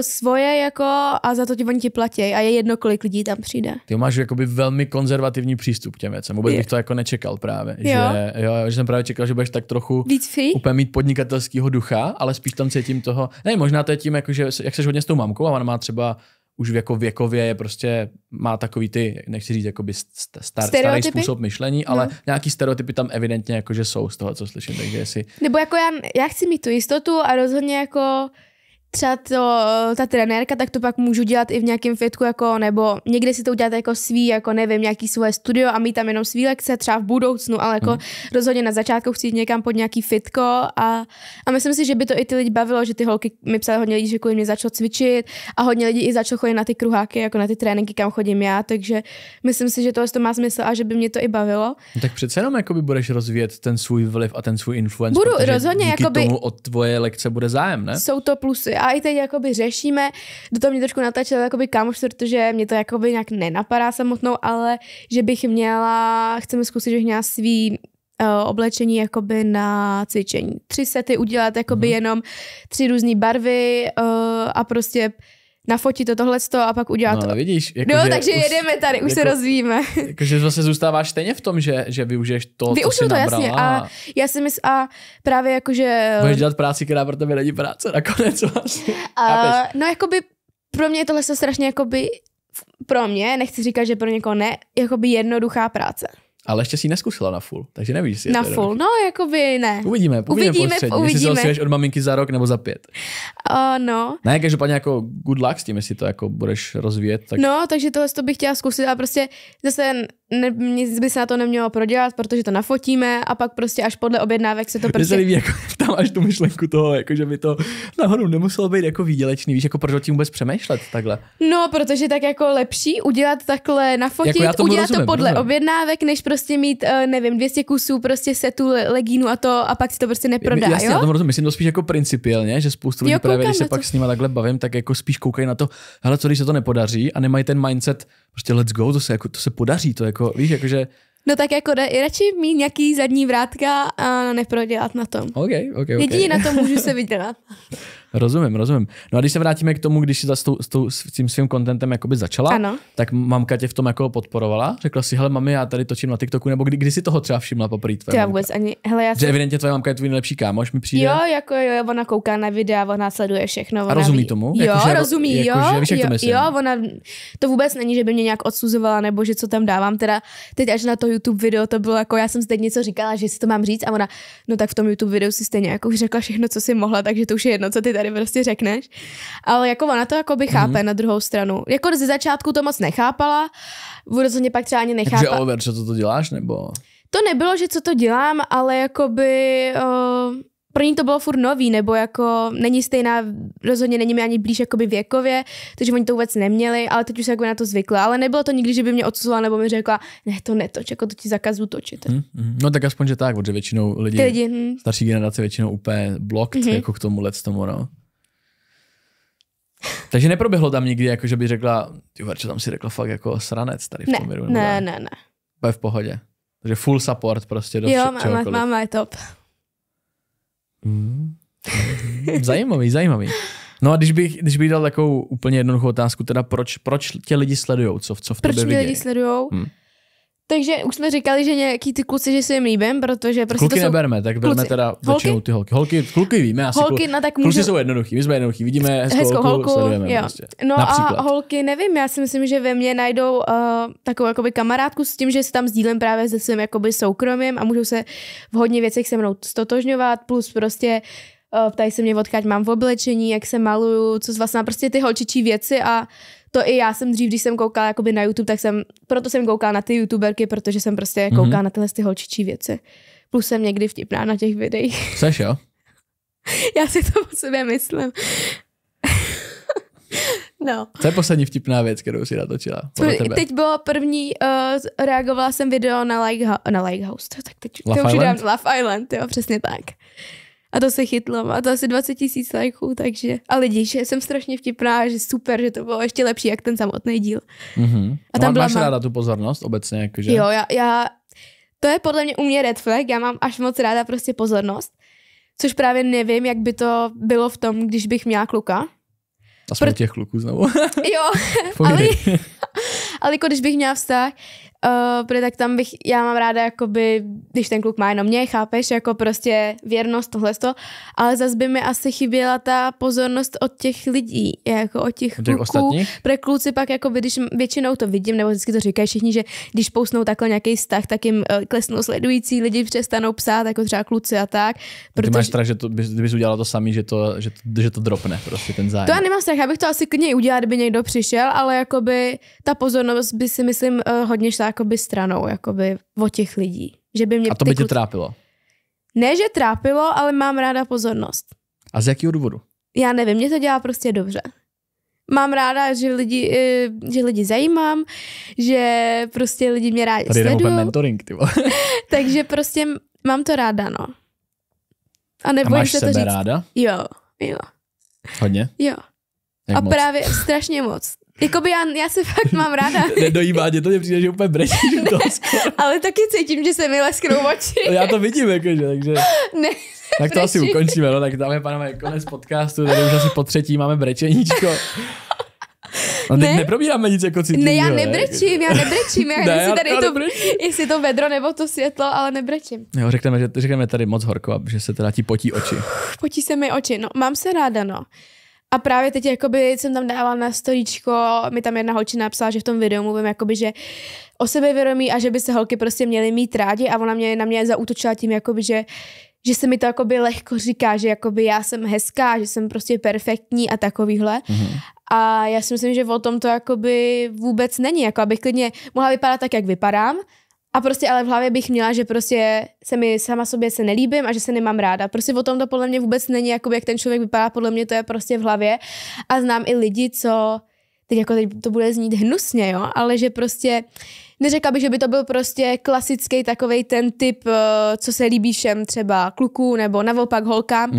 svoje jako a za to oni ti platí a je jedno, kolik lidí tam přijde. Ty máš jakoby velmi konzervativní přístup k těm věcem. Vůbec bych to jako nečekal právě. Že jsem právě čekal, že budeš tak trochu úplně mít podnikatelského ducha, ale spíš tam cítím toho, ne, možná to je tím, jako, že jak seš hodně s tou mamkou a ona má třeba už jako věkově je prostě, má takový ty, nechci říct, jakoby starý způsob myšlení, ale nějaký stereotypy tam evidentně jakože jsou z toho, co slyším, takže jestli... Nebo jako já chci mít tu jistotu a rozhodně jako třeba ta trenérka, tak to pak můžu dělat i v nějakém fitku, jako, nebo někde si to udělat jako svý, jako nevím, nějaký svoje studio a mít tam jenom svý lekce, třeba v budoucnu, ale jako rozhodně na začátku chci jít někam pod nějaký fitko a myslím si, že by to i ty lidi bavilo, že ty holky mi psaly hodně lidí, že kvůli mě začalo cvičit a hodně lidí i začalo chodit na ty kruháky, jako na ty tréninky, kam chodím já, takže myslím si, že to má smysl a že by mě to i bavilo. No tak přece jenom jakoby budeš rozvíjet ten svůj vliv a ten svůj influence, budu, rozhodně, díky jakoby, tomu od tvoje lekce bude zájem, ne? Jsou to plusy. A i teď jakoby řešíme, do toho mě trošku natačil jakoby kámoš, protože mě to jakoby nějak nenapadá samotnou, ale že bych měla, chceme zkusit, že bych měla svý oblečení jakoby na cvičení. 3 sety udělat jakoby jenom 3 různé barvy a prostě nafotit tohleto a pak udělat to. Vidíš, jako no, takže jedeme tady, už jako, se rozvíjíme. Jakože vlastně zůstáváš stejně v tom, že využiješ to, co jsi nabrala. Jasně. A já si myslím, a právě jakože... Budeš dělat práci, která pro tebe není práce nakonec. Vlastně. No jakoby pro mě je tohle strašně jakoby... Pro mě, nechci říkat, že pro někoho ne, jakoby jednoduchá práce. Ale ještě si ji neskusila na full, takže nevíš si. Na full, no jakoby ne. Uvidíme, jestli se osvěješ od maminky za rok nebo za 5. No. Ne, každopádně jako good luck s tím, jestli to jako budeš rozvíjet. Tak... No, takže tohle bych chtěla zkusit, ale prostě zase nic by se na to nemělo prodělat, protože to nafotíme a pak prostě až podle objednávek se to prostě... Mně se líbí, jako tam až tu myšlenku toho, jako, že by to nahoru nemuselo být jako výdělečný, víš, jako proč o tím vůbec přemýšlet takhle. No, protože tak jako lepší udělat takhle, nafotit, jako to podle objednávek, než prostě mít, nevím, 200 kusů prostě setu legínu a to a pak si to prostě neprodá, jasně, jo? Já tomu rozumím, myslím to spíš jako principiálně, že spoustu lidí právě, když se pak s nima takhle bavím, tak jako spíš koukají na to, hele, co když se to nepodaří a nemají ten mindset, prostě let's go, to se podaří, to jako, víš, jakože... No tak jako radši mít nějaký zadní vrátka a neprodělat na tom. Okay. Jedině na tom můžu se vydělat. Rozumím. No a když se vrátíme k tomu, když jsi s tím svým kontentem jakoby začala, tak mamka tě v tom jako podporovala. Řekla si, hele mami, já tady točím na TikToku, nebo kdy si toho třeba všimla poprvé tvoje mamka? Vůbec ani, hele, já jsem... Že evidentně tvoje mamka je tvůj nejlepší kámoš, mi přijde. Jo, ona kouká na videa, ona sleduje všechno. A rozumí tomu? Jo, rozumí, ona to vůbec není, že by mě nějak odsuzovala, nebo že co tam dávám, teda teď až na to YouTube video, to bylo jako, já jsem teď něco říkala, že si to mám říct a ona, no tak v tom YouTube videu si stejně jako řekla všechno, co si mohla, takže to už je jedno, co ty tady prostě řekneš. Ale jako ona to jako by chápe na druhou stranu. Jako ze začátku to moc nechápala, rozhodně pak třeba ani nechápala. Takže Verčo, co to děláš, nebo? To nebylo, že co to dělám, ale jakoby... pro ní to bylo furt nový, nebo jako není stejná, rozhodně není mi ani blíž jakoby věkově, takže oni to vůbec neměli, ale teď už se jako na to zvykla, ale nebylo to nikdy, že by mě odsuzovala nebo mi řekla, ne, to netoč, jako to ti zakazuju točit. No tak aspoň, že tak, protože většinou lidi starší generace většinou úplně blocked jako k tomu tomu, no. Takže neproběhlo tam nikdy, jako že by řekla, ty Verčo, tam si řekla fakt jako sranec tady v tom viru. Ne. To je v pohodě. Takže full support prostě do čehokoliv. Jo, máma je top. Zajímavý. No a když bych dal takovou úplně jednoduchou otázku, teda proč tě lidi sledujou, co v tobě vidějí? Proč mě lidi sledujou? Takže už jsme říkali, že nějaký ty kluci, že se jim líbím, protože prostě kluky to jsou... neberme, tak berme teda většinou ty holky. Kluky víme asi. Kluci jsou jednoduchý, my jsme jednoduchý, vidíme hezkou holku, sledujeme prostě. No například. A holky nevím, já si myslím, že ve mně najdou takovou jakoby kamarádku s tím, že se tam sdílím právě se svým jakoby soukromím a můžou se v hodně věcech se mnou stotožňovat, plus prostě ptají se mě, odkud mám v oblečení, jak se maluju, co z vlastně prostě ty holčičí věci a to i já jsem dřív, když jsem koukala jakoby na YouTube, tak proto jsem koukala na ty youtuberky, protože jsem prostě koukala na tyhle ty holčičí věci. Plus jsem někdy vtipná na těch videích. Jseš, jo? Já si to po sobě myslím. No. Co je poslední vtipná věc, kterou si natočila? Teď bylo první, reagovala jsem video na Lighthouse. Tak teď to už dám Love Island, jo, přesně tak. A to se chytlo, a to asi 20 000 lajků, takže... A lidi, že jsem strašně vtipná, že super, že to bylo ještě lepší, jak ten samotný díl. A tam máš ráda tu pozornost obecně, jakože? Jo, já... To je podle mě u mě red flag, já mám až moc ráda prostě pozornost, což právě nevím, jak by to bylo v tom, když bych měla kluka. Aspoň těch kluků znovu. Jo, ale když bych měla vztah, tak tam bych, já mám ráda, jakoby, když ten kluk má jenom mě, chápeš, jako prostě věrnost, tohleto, ale zas by mi asi chyběla ta pozornost od těch lidí, jako od těch kluků. Ostatních? Pro kluci pak, jakoby, když většinou to vidím, nebo vždycky to říkají všichni, že když pousnou takhle nějaký vztah, tak jim klesnou sledující, lidi přestanou psát, jako třeba kluci a tak. Protože... Ty máš strach, že to, kdybys udělala to samý, že to dropne prostě ten zájem. To já nemám strach, já bych to asi klidně udělala, kdyby někdo přišel, ale jakoby ta pozornost by si myslím hodně šla jakoby stranou, jakoby od těch lidí. Že by mě a to by tě trápilo? Ne, že trápilo, ale mám ráda pozornost. A z jakého důvodu? Já nevím, mě to dělá prostě dobře. Mám ráda, že lidi zajímám, že prostě lidi mě rádi sledují. Tady jdeme úplně mentoring, ty vole. Takže prostě mám to ráda, no. A nebojím se to říct. A máš sebe ráda? Jo. Hodně? Jo. Jak a moc? Právě strašně moc. Jakoby já se fakt mám ráda. Nedojímá tě to, mě přijde, že úplně brečíš u toho skoro. Ale taky cítím, že se mi lesknou oči. Já to vidím, jakože, takže... Ne, tak to asi ukončíme, no, tak tam je, panové, konec podcastu, tady už asi po třetí máme brečeníčko. No teď neprobíráme nic jako citlivého. Ne, já nebrečím, jestli to vedro nebo to světlo, ale nebrečím. Jo, řekneme tady moc horko, že se teda ti potí oči. Potí se mi oči, no, mám se ráda, no. A právě teď jakoby, jsem tam dávala na storíčko, mi tam jedna holčina napsala, že v tom videu mluvím, jakoby, že o sebevědomí a že by se holky prostě měly mít rádi a ona mě, na mě zaútočila tím, jakoby, že se mi to jakoby, lehko říká, že jakoby, já jsem hezká, že jsem prostě perfektní a takovýhle. A já si myslím, že o tom to jakoby, vůbec není, jako, abych klidně mohla vypadat tak, jak vypadám. A prostě ale v hlavě bych měla, že prostě se mi sama sobě se nelíbím a že se nemám ráda. Prostě o tom to podle mě vůbec není, jakoby, jak ten člověk vypadá, podle mě to je prostě v hlavě. A znám i lidi, co, teď to bude znít hnusně, jo, ale že prostě, neřekla bych, že by to byl prostě klasický takovej ten typ, co se líbí všem třeba kluků nebo naopak holkám.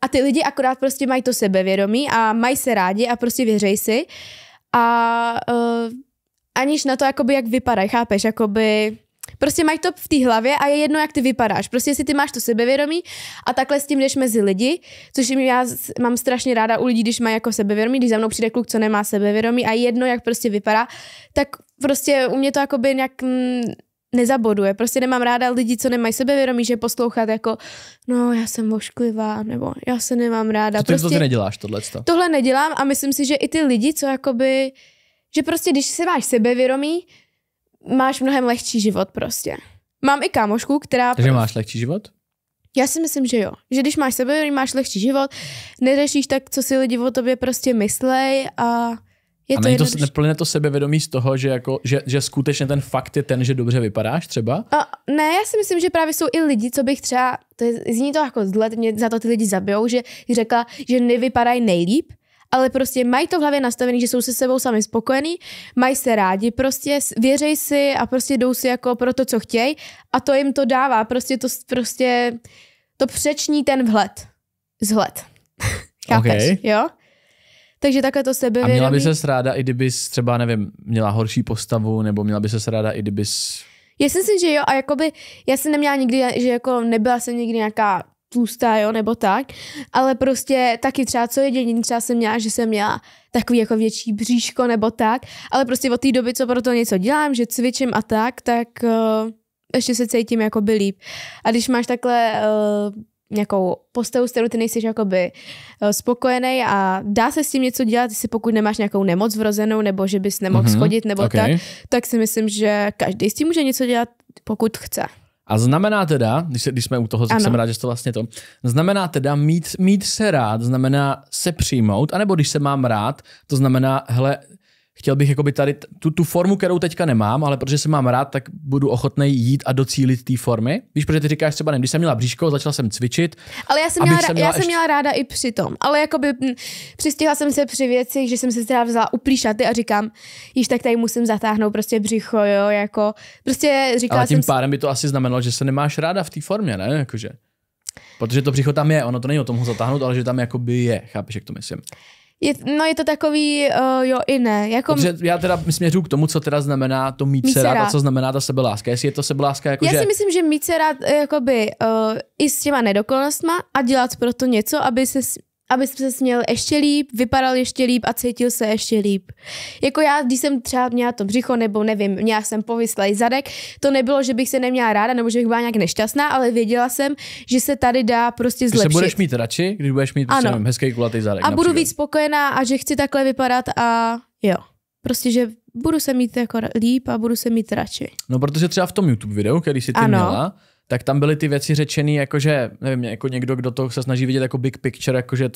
A ty lidi akorát prostě mají to sebevědomí a mají se rádi a prostě věří si. A aniž na to, jakoby, jak vypadají, chápeš, jakoby... Prostě mají to v té hlavě a je jedno, jak ty vypadáš. Prostě jestli ty máš to sebevědomí a takhle s tím jdeš mezi lidi, což já mám strašně ráda u lidí, když mají jako sebevědomí, když za mnou přijde kluk, co nemá sebevědomí a je jedno, jak prostě vypadá, tak prostě u mě to jakoby nějak nezaboduje. Prostě nemám ráda lidi, co nemají sebevědomí, že poslouchat jako no já jsem ošklivá, nebo já se nemám ráda. To neděláš tohleto? Tohle nedělám a myslím si, že i ty lidi, co jakoby, že prostě když se máš sebevědomí, máš mnohem lehčí život prostě. Mám i kámošku, která... Takže máš lehčí život? Já si myslím, že jo. Že když máš sebevědomí, máš lehčí život, neřešíš tak, co si lidi o tobě prostě myslej a Je a to neplyne to sebevědomí z toho, že, jako, že skutečně ten fakt je ten, že dobře vypadáš třeba? Ne, já si myslím, že právě jsou i lidi, co bych třeba, to je, zní to jako zle, mě za to ty lidi zabijou, že řekla, že nevypadají nejlíp, ale prostě mají to v hlavě nastavený, že jsou se sebou sami spokojení, mají se rádi, prostě věřej si a prostě jdou si jako pro to, co chtějí a to jim to dává, prostě to přeční ten vzhled. Chápeš, okay. Jo? Takže takhle to sebevědomí. A měla by ses ráda, i kdybys třeba, nevím, měla horší postavu, nebo měla by ses ráda, i kdybys... Já si myslím, že jo, a jakoby, já jsem neměla nikdy, že jako nebyla jsem nikdy nějaká tlustá, jo, nebo tak, ale prostě taky třeba co jediný, třeba jsem měla takový jako větší bříško, nebo tak, ale prostě od té doby, co pro to něco dělám, že cvičím a tak ještě se cítím jakoby líp. A když máš takhle... nějakou postavu, s kterou ty nejsi jakoby spokojený a dá se s tím něco dělat, jestli pokud nemáš nějakou nemoc vrozenou, nebo že bys nemohl schodit, nebo okay. tak si myslím, že každý s tím může něco dělat, pokud chce. A znamená teda, když jsme u toho, tak jsem rád, že to vlastně to, znamená teda mít se rád, znamená se přijmout, anebo když se mám rád, to znamená, hele, chtěl bych jakoby tady tu formu, kterou teďka nemám, ale protože se mám rád, tak budu ochotnej jít a docílit té formy. Víš, protože ty říkáš třeba, nevím, když jsem měla bříško, začala jsem cvičit. Ale já jsem měla ráda i při tom. Ale jakoby přistihla jsem se při věci, že jsem se teda vzala uplý šaty a říkám, již tak tady musím zatáhnout prostě břicho, jo, jako prostě říkala. Ale tím pádem by to asi znamenalo, že se nemáš ráda v té formě, ne? Jakože. Protože to břicho tam je, ono to není o tom ho zatáhnout, ale že tam jakoby je, chápeš, jak to myslím. Je to takový, jo i ne. Jako... Já teda směřu k tomu, co teda znamená to mít se rád a co znamená ta sebeláska. Jestli je to sebeláska jako Já si myslím, že mít se rád jakoby i s těma nedokonalostma a dělat pro to něco, aby se směl ještě líp, vypadal ještě líp a cítil se ještě líp. Jako já, když jsem třeba měla to břicho, nebo nevím, měla jsem povyslej zadek, to nebylo, že bych se neměla ráda, nebo že bych byla nějak nešťastná, ale věděla jsem, že se tady dá prostě zlepšit. Že se budeš mít radši, když budeš mít prostě, nevím, hezký kulatý zadek. A budu víc spokojená a že chci takhle vypadat a jo, prostě, že budu se mít jako líp a budu se mít radši. No, protože třeba v tom YouTube videu, který si ty měla, tak tam byly ty věci řečený, jakože, nevím, jako někdo, kdo to se snaží vidět jako big picture, jakože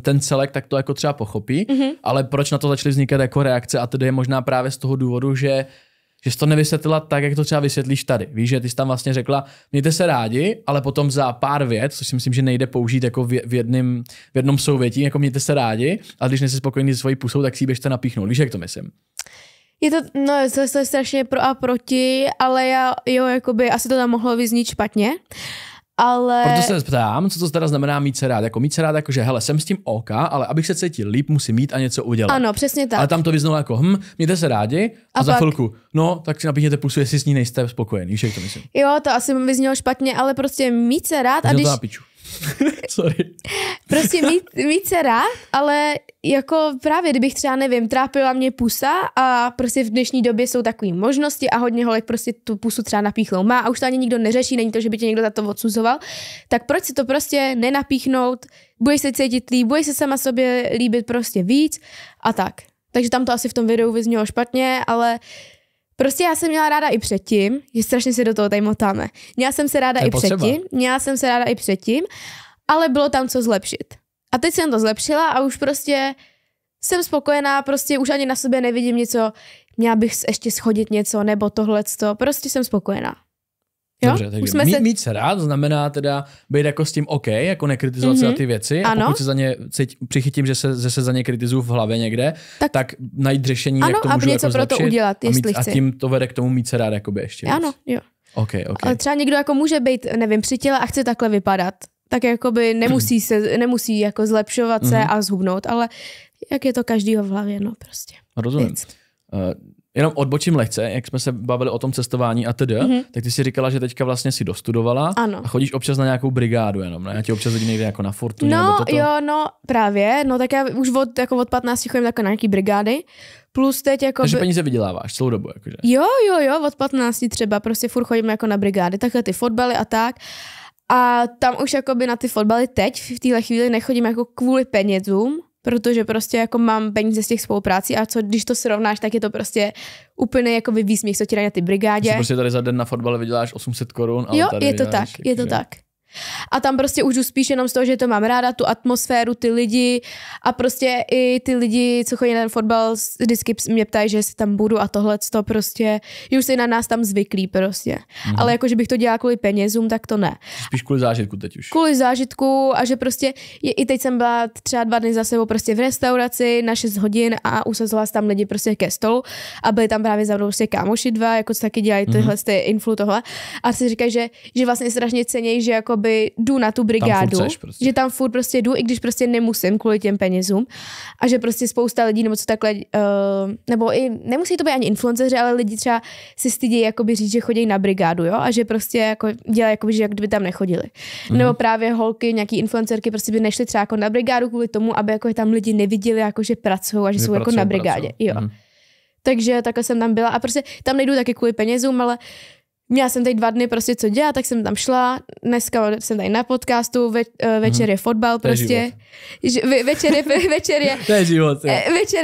ten celek, tak to jako třeba pochopí, ale proč na to začaly vznikat jako reakce a tedy je možná právě z toho důvodu, že jsi to nevysvětlila tak, jak to třeba vysvětlíš tady. Víš, že ty jsi tam vlastně řekla, mějte se rádi, ale potom za pár vět, což si myslím, že nejde použít jako v jednom souvětí, jako mějte se rádi, a když nejsi spokojený se svojí pusou, tak si ji běžte napíchnout. Víš, jak to myslím? Je to, no, to je strašně pro a proti, ale jo, jakoby, asi to tam mohlo vyznít špatně, ale... Proto se ptám, co to teda znamená mít se rád. Jako mít se rád, jakože, hele, jsem s tím OK, ale abych se cítil líp, musím jít a něco udělat. Ano, přesně tak. Ale tam to vyznalo jako, mějte se rádi a za pak... chvilku, no, tak si napíchněte pusu, jestli s ní nejste spokojený, však to myslím. Jo, to asi vyznělo špatně, ale prostě mít se rád a když... Sorry. Prostě mít se rád, ale jako právě kdybych třeba, nevím, trápila mě pusa a prostě v dnešní době jsou takové možnosti a hodně holek prostě tu pusu třeba napíchnou má a už to ani nikdo neřeší, není to, že by tě někdo za to odsuzoval, tak proč si to prostě nenapíchnout, budeš se cítit líp, budeš se sama sobě líbit prostě víc a tak. Takže tam to asi v tom videu vyznělo špatně, ale... Prostě já jsem měla ráda i předtím, že strašně se do toho tady motáme. Měla jsem se ráda i předtím, ale bylo tam co zlepšit. A teď jsem to zlepšila a už prostě jsem spokojená, prostě už ani na sobě nevidím něco, měla bych ještě schodit něco, nebo tohleto, prostě jsem spokojená. Jo? Dobře, takže mít se rád znamená teda být jako s tím OK, jako nekritizovat se za ty věci. A pokud se za ně přichytím, že se za ně kritizuju v hlavě někde, tak najít řešení, jak to můžu něco jako pro to udělat, jestli chci. A tím to vede k tomu mít se rád jakoby ještě víc. Ano, jo. Okay. Ale třeba někdo jako může být, nevím, při těle a chce takhle vypadat, tak jakoby nemusí jako zlepšovat se a zhubnout, ale jak je to každýho v hlavě, no prostě. Rozumím. Jenom odbočím lehce, jak jsme se bavili o tom cestování a tedy, tak ty si říkala, že teďka vlastně si dostudovala a chodíš občas na nějakou brigádu jenom, ne? Já ti občas lidi nejde jako na Fortuně nebo toto. Jo, no právě, no tak já už od 15 chodím jako na nějaký brigády, plus teď jako... Takže peníze vyděláváš celou dobu, jakože. Jo, od 15 třeba, prostě furt chodím jako na brigády, takhle ty fotbaly a tak. A tam už jakoby na ty fotbaly teď, v téhle chvíli nechodím jako kvůli penězům, protože prostě jako mám peníze z těch spoluprácí a co, když to srovnáš, tak je to prostě úplně jako výsměch, co ti dají na ty brigádě. Prostě tady za den na fotbale vyděláš 800 korun. Jo, je to tak, je to tak. A tam prostě užu spíš jenom z toho, že to mám ráda, tu atmosféru, ty lidi a prostě i ty lidi, co chodí na ten fotbal, vždycky mě ptají, že jestli tam budu a tohle to prostě, že už se na nás tam zvyklí prostě. Mhm. Ale jako, že bych to dělala kvůli penězům, tak to ne. Spíš kvůli zážitku teď už. Kvůli zážitku a že prostě, i teď jsem byla třeba 2 dny za sebou prostě v restauraci na 6 hodin a usazila se tam lidi prostě ke stolu a byli tam právě za mnou prostě kámoši 2, jako co taky dělají tyhle ty influ tohle. A si říkají, že vlastně strašně cenějí, že jakoby jdu na tu brigádu, tam prostě, že tam furt prostě jdu, i když prostě nemusím kvůli těm penězům a že prostě spousta lidí nebo co takhle, nebo i nemusí to být ani influenceři, ale lidi třeba si stydí jakoby říct, že chodí na brigádu, jo, a že prostě jako dělají jakoby, že jak kdyby tam nechodili. Nebo právě holky, nějaký influencerky prostě by nešly třeba jako na brigádu kvůli tomu, aby jako tam lidi neviděli, jako že pracují a že jsou jako na brigádě, jo. Takže takhle jsem tam byla a prostě tam nejdu taky kvůli penězům, ale měla jsem tady 2 dny prostě co dělat, tak jsem tam šla, dneska jsem tady na podcastu, večer je fotbal prostě, večer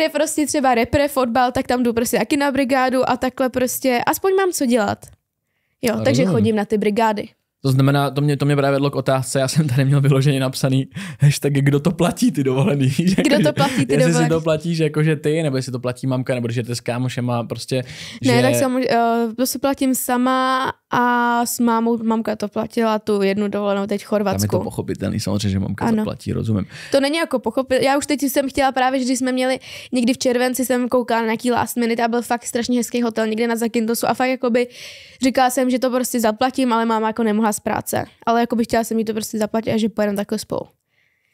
je prostě třeba repre fotbal, tak tam jdu prostě taky na brigádu a takhle prostě, aspoň mám co dělat. Jo, a takže chodím na ty brigády. To znamená, to mě právě vedlo k otázce, já jsem tady měl vyloženě napsaný hashtag, kdo to platí ty dovolený. Kdo to platí ty dovolený. Jestli si to platíš jakože ty, nebo jestli to platí mamka, nebo že ty s kámošema prostě. Že... Ne, tak samozřejmě, to si platím sama a s mámou, mamka to platila tu jednu dovolenou teď v Chorvatsku. Tam je to pochopitelný, samozřejmě, že mamka to platí, rozumím. To není jako pochopitelný, já už teď jsem chtěla právě, že když jsme měli, někdy v červenci jsem koukala na nějaký last minute a byl fakt strašně hezký hotel někde na Zakintosu a fakt jakoby říkala jsem, že to prostě zaplatím, ale máma jako nemohla z práce, ale jako bych chtěla jsem jí to prostě zaplatit a že pojedeme takhle spolu.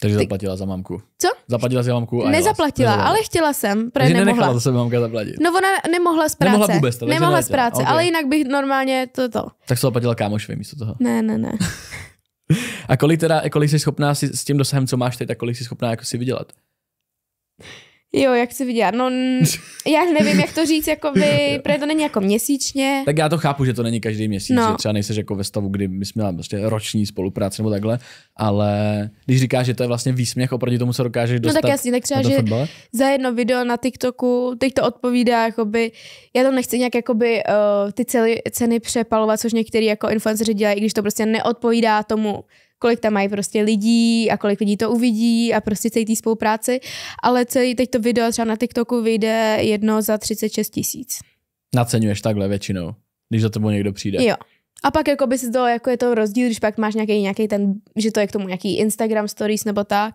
Takže zaplatila za mamku. Co? Zaplatila za mamku a nezaplatila, ale chtěla jsem, protože nemohla. Nenechala to sebe mamka zaplatit. No ona nemohla z práce. Nemohla vůbec, nemohla z práce, okay. Ale jinak bych normálně to. Tak se zaplatila kámošovi místo toho. Ne. A kolik jsi schopná si, s tím dosahem, co máš teď, tak kolik jsi schopná jako si vydělat? Jo, jak si vydělat? No, já nevím, jak to říct, jakoby, protože to není jako měsíčně. Tak já to chápu, že to není každý měsíc, že třeba nejseš jako ve stavu, kdy bys měla prostě roční spolupráci nebo takhle, ale když říkáš, že to je vlastně výsměch oproti tomu, co dokážeš dostat. No tak jasně, tak třeba, že za jedno video na TikToku, teď to odpovídá, jakoby, já to nechci nějak jakoby, ty ceny přepalovat, což některý jako influenceři dělají, i když to prostě neodpovídá tomu, kolik tam mají prostě lidí a kolik lidí to uvidí a prostě celý té spolupráci, ale celý teď to video třeba na TikToku vyjde jedno za 36 000. Naceňuješ takhle většinou, když za tebou někdo přijde. Jo. A pak jako by si to, jako je to rozdíl, když pak máš nějaký ten, že to je k tomu nějaký Instagram stories nebo tak,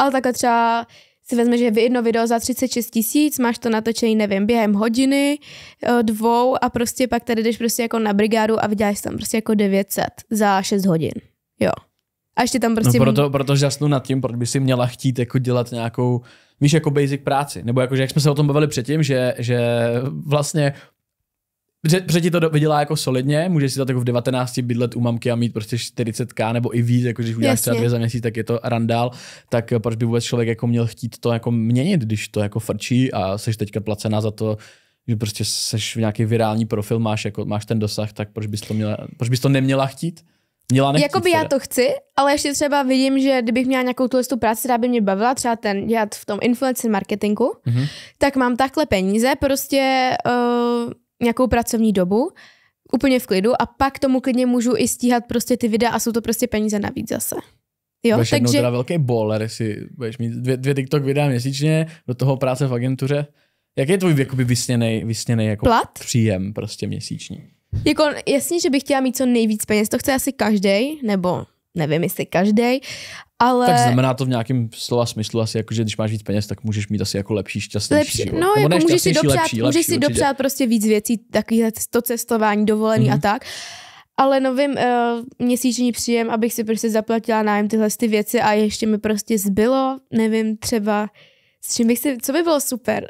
ale takhle třeba si vezme, že jedno video za 36 000, máš to natočený, nevím, během hodiny, 2 a prostě pak tady jdeš prostě jako na brigádu a vyděláš tam prostě jako 900 za 6 hodin. Jo. A ještě tam prostě... No proto žasnu nad tím, proč by si měla chtít jako dělat nějakou, víš, jako basic práci. Nebo jakože, jak jsme se o tom bavili předtím, že vlastně předtím to vydělá jako solidně, můžeš si dát jako v 19 bydlet u mamky a mít prostě 40 000 nebo i víc, jako když uděláš třeba 2 za měsíc, tak je to randál, tak proč by vůbec člověk jako měl chtít to jako měnit, když to jako frčí a seš teďka placená za to, že prostě seš v nějaký virální profil, máš ten dosah, tak proč bys to neměla chtít? Jakoby já to chci, ale ještě třeba vidím, že kdybych měla nějakou tu práci, která by mě bavila, třeba ten dělat v tom influencer marketingu, tak mám takhle peníze, prostě nějakou pracovní dobu, úplně v klidu a pak tomu klidně můžu i stíhat prostě ty videa a jsou to prostě peníze navíc zase. Jo, budeš jednou teda velký baller, jestli budeš mít 2 TikTok videa měsíčně, do toho práce v agentuře. Jak je tvůj jakoby vysněnej jako příjem prostě měsíční? Jako jasně, že bych chtěla mít co nejvíc peněz, to chce asi každej, nebo nevím, jestli každej, ale... Tak znamená to v nějakém slova smyslu asi, jako, že když máš víc peněz, tak můžeš mít asi jako lepší, šťastnější život. No, jako můžeš si dopřát prostě víc věcí, takovýhle to cestování, dovolený a tak. Ale novým měsíční příjem, abych si prostě zaplatila nájem tyhle ty věci a ještě mi prostě zbylo, nevím, třeba... S čím bych si, co by bylo super?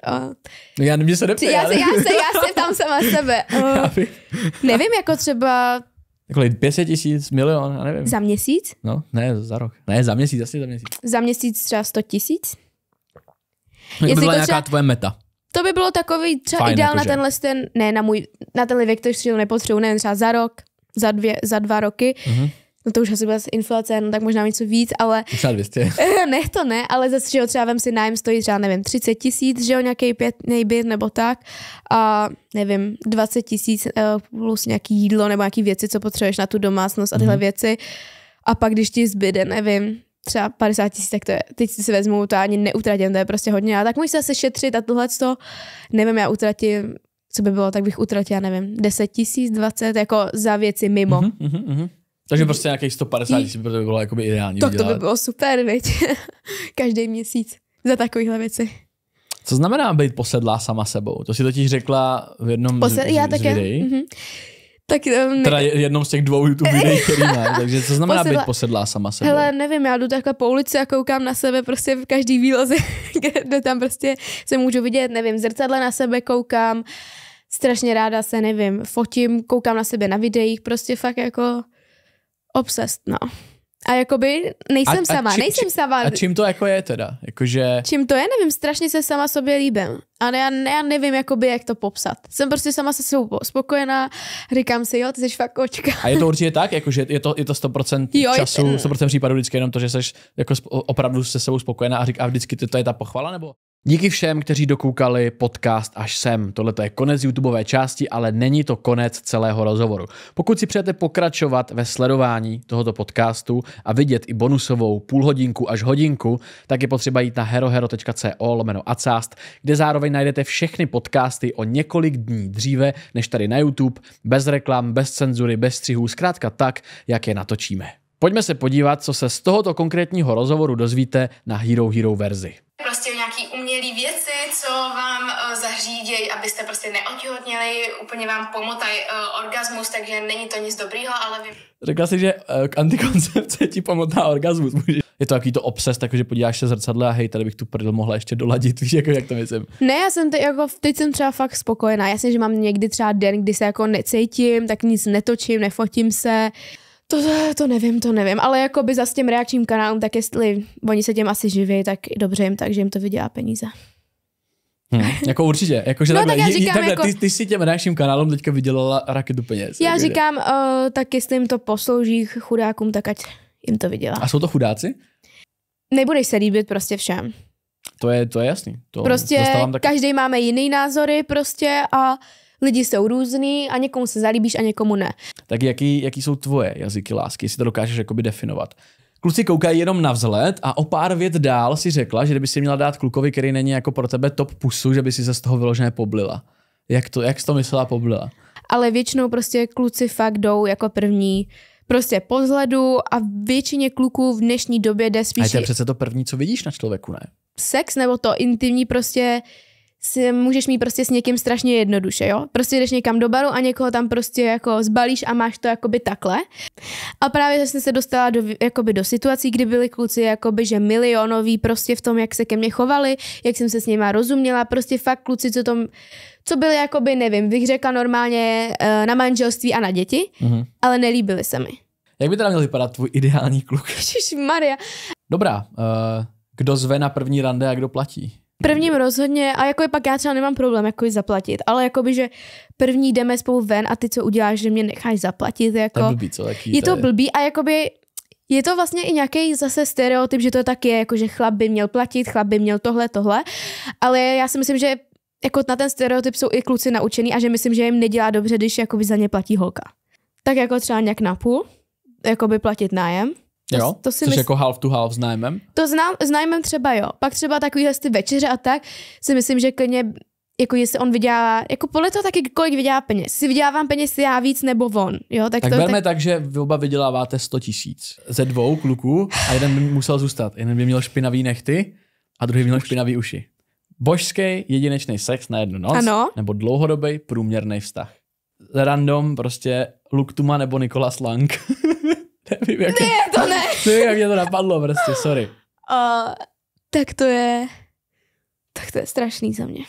Já se tam sama sebe. Nevím, jako třeba... Kolik, 500 000, milion, já nevím. Za měsíc? No, ne, za rok. Ne, za měsíc, asi za měsíc. Za měsíc třeba 100 000? To by byla nějaká třeba, tvoje meta. To by bylo takový třeba fajn, ideál jako na tenhle ten, ne, na tenhle věk, který nepotřebuji, nevím, třeba za rok, za 2 roky. No to už asi byla inflace, no tak možná něco víc, ale... 200. Ne, to ne, ale zase, že jo, třeba vem si nájem stojí třeba, nevím, 30 000, že jo, nějaký 5-nej byt nebo tak a nevím, 20 000 plus nějaký jídlo nebo nějaký věci, co potřebuješ na tu domácnost a tyhle věci A pak, když ti zbyde, nevím, třeba 50 000, tak to je, teď si vezmu, to ani neutratím, to je prostě hodně. A tak můžu se zase šetřit a tohleto, nevím, já utratím, co by bylo, tak bych utratila, nevím, 10 000, 20, jako za věci mimo. Takže prostě nějakých 150 000 by bylo jakoby ideální. Tak to by bylo super, viď? Každý měsíc za takovýhle věci. Co znamená být posedlá sama sebou? To si totiž řekla v jednom z videí. Tak, teda jednou z těch dvou YouTube videí, který má. Takže co znamená být posedlá sama sebou? Hele, nevím, já jdu takhle po ulici a koukám na sebe prostě v každý výloze, kde tam prostě se můžu vidět, nevím, zrcadle na sebe koukám, strašně ráda se, nevím, fotím, koukám na sebe na videích, prostě fakt jako obsessed, no. A jakoby nejsem sama. A čím to jako je teda? Jakože... Čím to je? Nevím, strašně se sama sobě líbím. A já nevím, jakoby, jak to popsat. Jsem prostě sama se sebou spokojená, říkám si, jo, ty jsi fakt kočka. A je to určitě tak, jakože je to 100% jo, času, 100% případů vždycky jenom to, že jsi jako opravdu se sebou spokojená a říká, a vždycky to je ta pochvala, nebo? Díky všem, kteří dokoukali podcast až sem. Tohle je konec YouTubeové části, ale není to konec celého rozhovoru. Pokud si přejete pokračovat ve sledování tohoto podcastu a vidět i bonusovou půlhodinku až hodinku, tak je potřeba jít na herohero.co/acast, kde zároveň najdete všechny podcasty o několik dní dříve než tady na YouTube, bez reklam, bez cenzury, bez střihů, zkrátka tak, jak je natočíme. Pojďme se podívat, co se z tohoto konkrétního rozhovoru dozvíte na Hero Hero verzi. Prostě nějaký umělý věci, co vám zařídějí, abyste prostě neotěhotněli, úplně vám pomotají orgasmus, takže není to nic dobrýho, ale vy... Řekla si, že antikoncepce ti pomotá orgasmus. Je to takový to obses, takže podíváš se zrcadle a hej, tady bych tu prdel mohla ještě doladit, víš, jako jak to myslím. Ne, já jsem teď jsem třeba fakt spokojená. Jasně, že mám někdy třeba den, kdy se jako necítím, tak nic netočím, nefotím se. To nevím, ale jako by za s těm reakčním kanálem, tak jestli oni se těm asi živí, tak dobře jim, takže jim to vydělá peníze. Jako určitě, jakože no, takhle, tak říkám, takhle jako... ty si těm reakčním kanálům teďka vydělala raketu peněz. Já jakože. Říkám, tak jestli jim to poslouží chudákům, tak ať jim to vydělá. A jsou to chudáci? Nebudeš se líbit prostě všem. To je jasný. To prostě každý máme jiný názory prostě a... Lidi jsou různý a někomu se zalíbíš a někomu ne. Tak jaký jsou tvoje jazyky lásky, jestli to dokážeš jakoby definovat? Kluci koukají jenom na vzhled a o pár vět dál si řekla, že kdyby si měla dát klukovi, který není jako pro tebe top pusu, že by si se z toho vyloženě poblila. Jak jsi to myslela poblila? Ale většinou prostě kluci fakt jdou jako první prostě po vzhledu a většině kluků v dnešní době jde spíš... A to je přece to první, co vidíš na člověku, ne? Sex nebo to intimní prostě... můžeš mít prostě s někým strašně jednoduše, jo? Prostě jdeš někam do baru a někoho tam prostě jako zbalíš a máš to jakoby takhle. A právě jsem se dostala do situací, kdy byli kluci jakoby, že milionoví prostě v tom, jak se ke mně chovali, jak jsem se s nima rozuměla, prostě fakt kluci, co byli jakoby, nevím, bych řekla normálně na manželství a na děti, ale nelíbili se mi. Jak by teda měl vypadat tvůj ideální kluk? Ježišmarja. Dobrá, kdo zve na první rande a kdo platí? Prvním rozhodně, a jako je pak já třeba nemám problém jako zaplatit, ale jakoby, že první jdeme spolu ven a ty co uděláš, že mě necháš zaplatit, jako je to blbý a jakoby je to vlastně i nějaký zase stereotyp, že to tak je, jako že chlap by měl platit, chlap by měl tohle, ale já si myslím, že jako na ten stereotyp jsou i kluci naučený a že myslím, že jim nedělá dobře, když jakoby za ně platí holka. Tak jako třeba nějak na půl, jakoby platit nájem. Jo, to si myslím, jako half to half s nájmem? To s nájmem třeba jo. Pak třeba takovýhle ty večeře a tak si myslím, že klidně, jako jestli on vydělává, jako podle toho taky kolik vydělává peněz. Si vydělávám peněz já víc nebo on. Jo, tak berme tak, že vy oba vyděláváte 100 000 ze dvou kluků a jeden by musel zůstat. Jeden by měl špinavý nechty a druhý by měl špinavý uši. Božský jedinečný sex na jednu noc nebo dlouhodobý průměrný vztah. Random prostě Luktuma nebo Nikolas Lang. Nevím, jak ne, to ne. Nevím, jak mě to napadlo, prostě, sorry. Tak to je strašný za mě.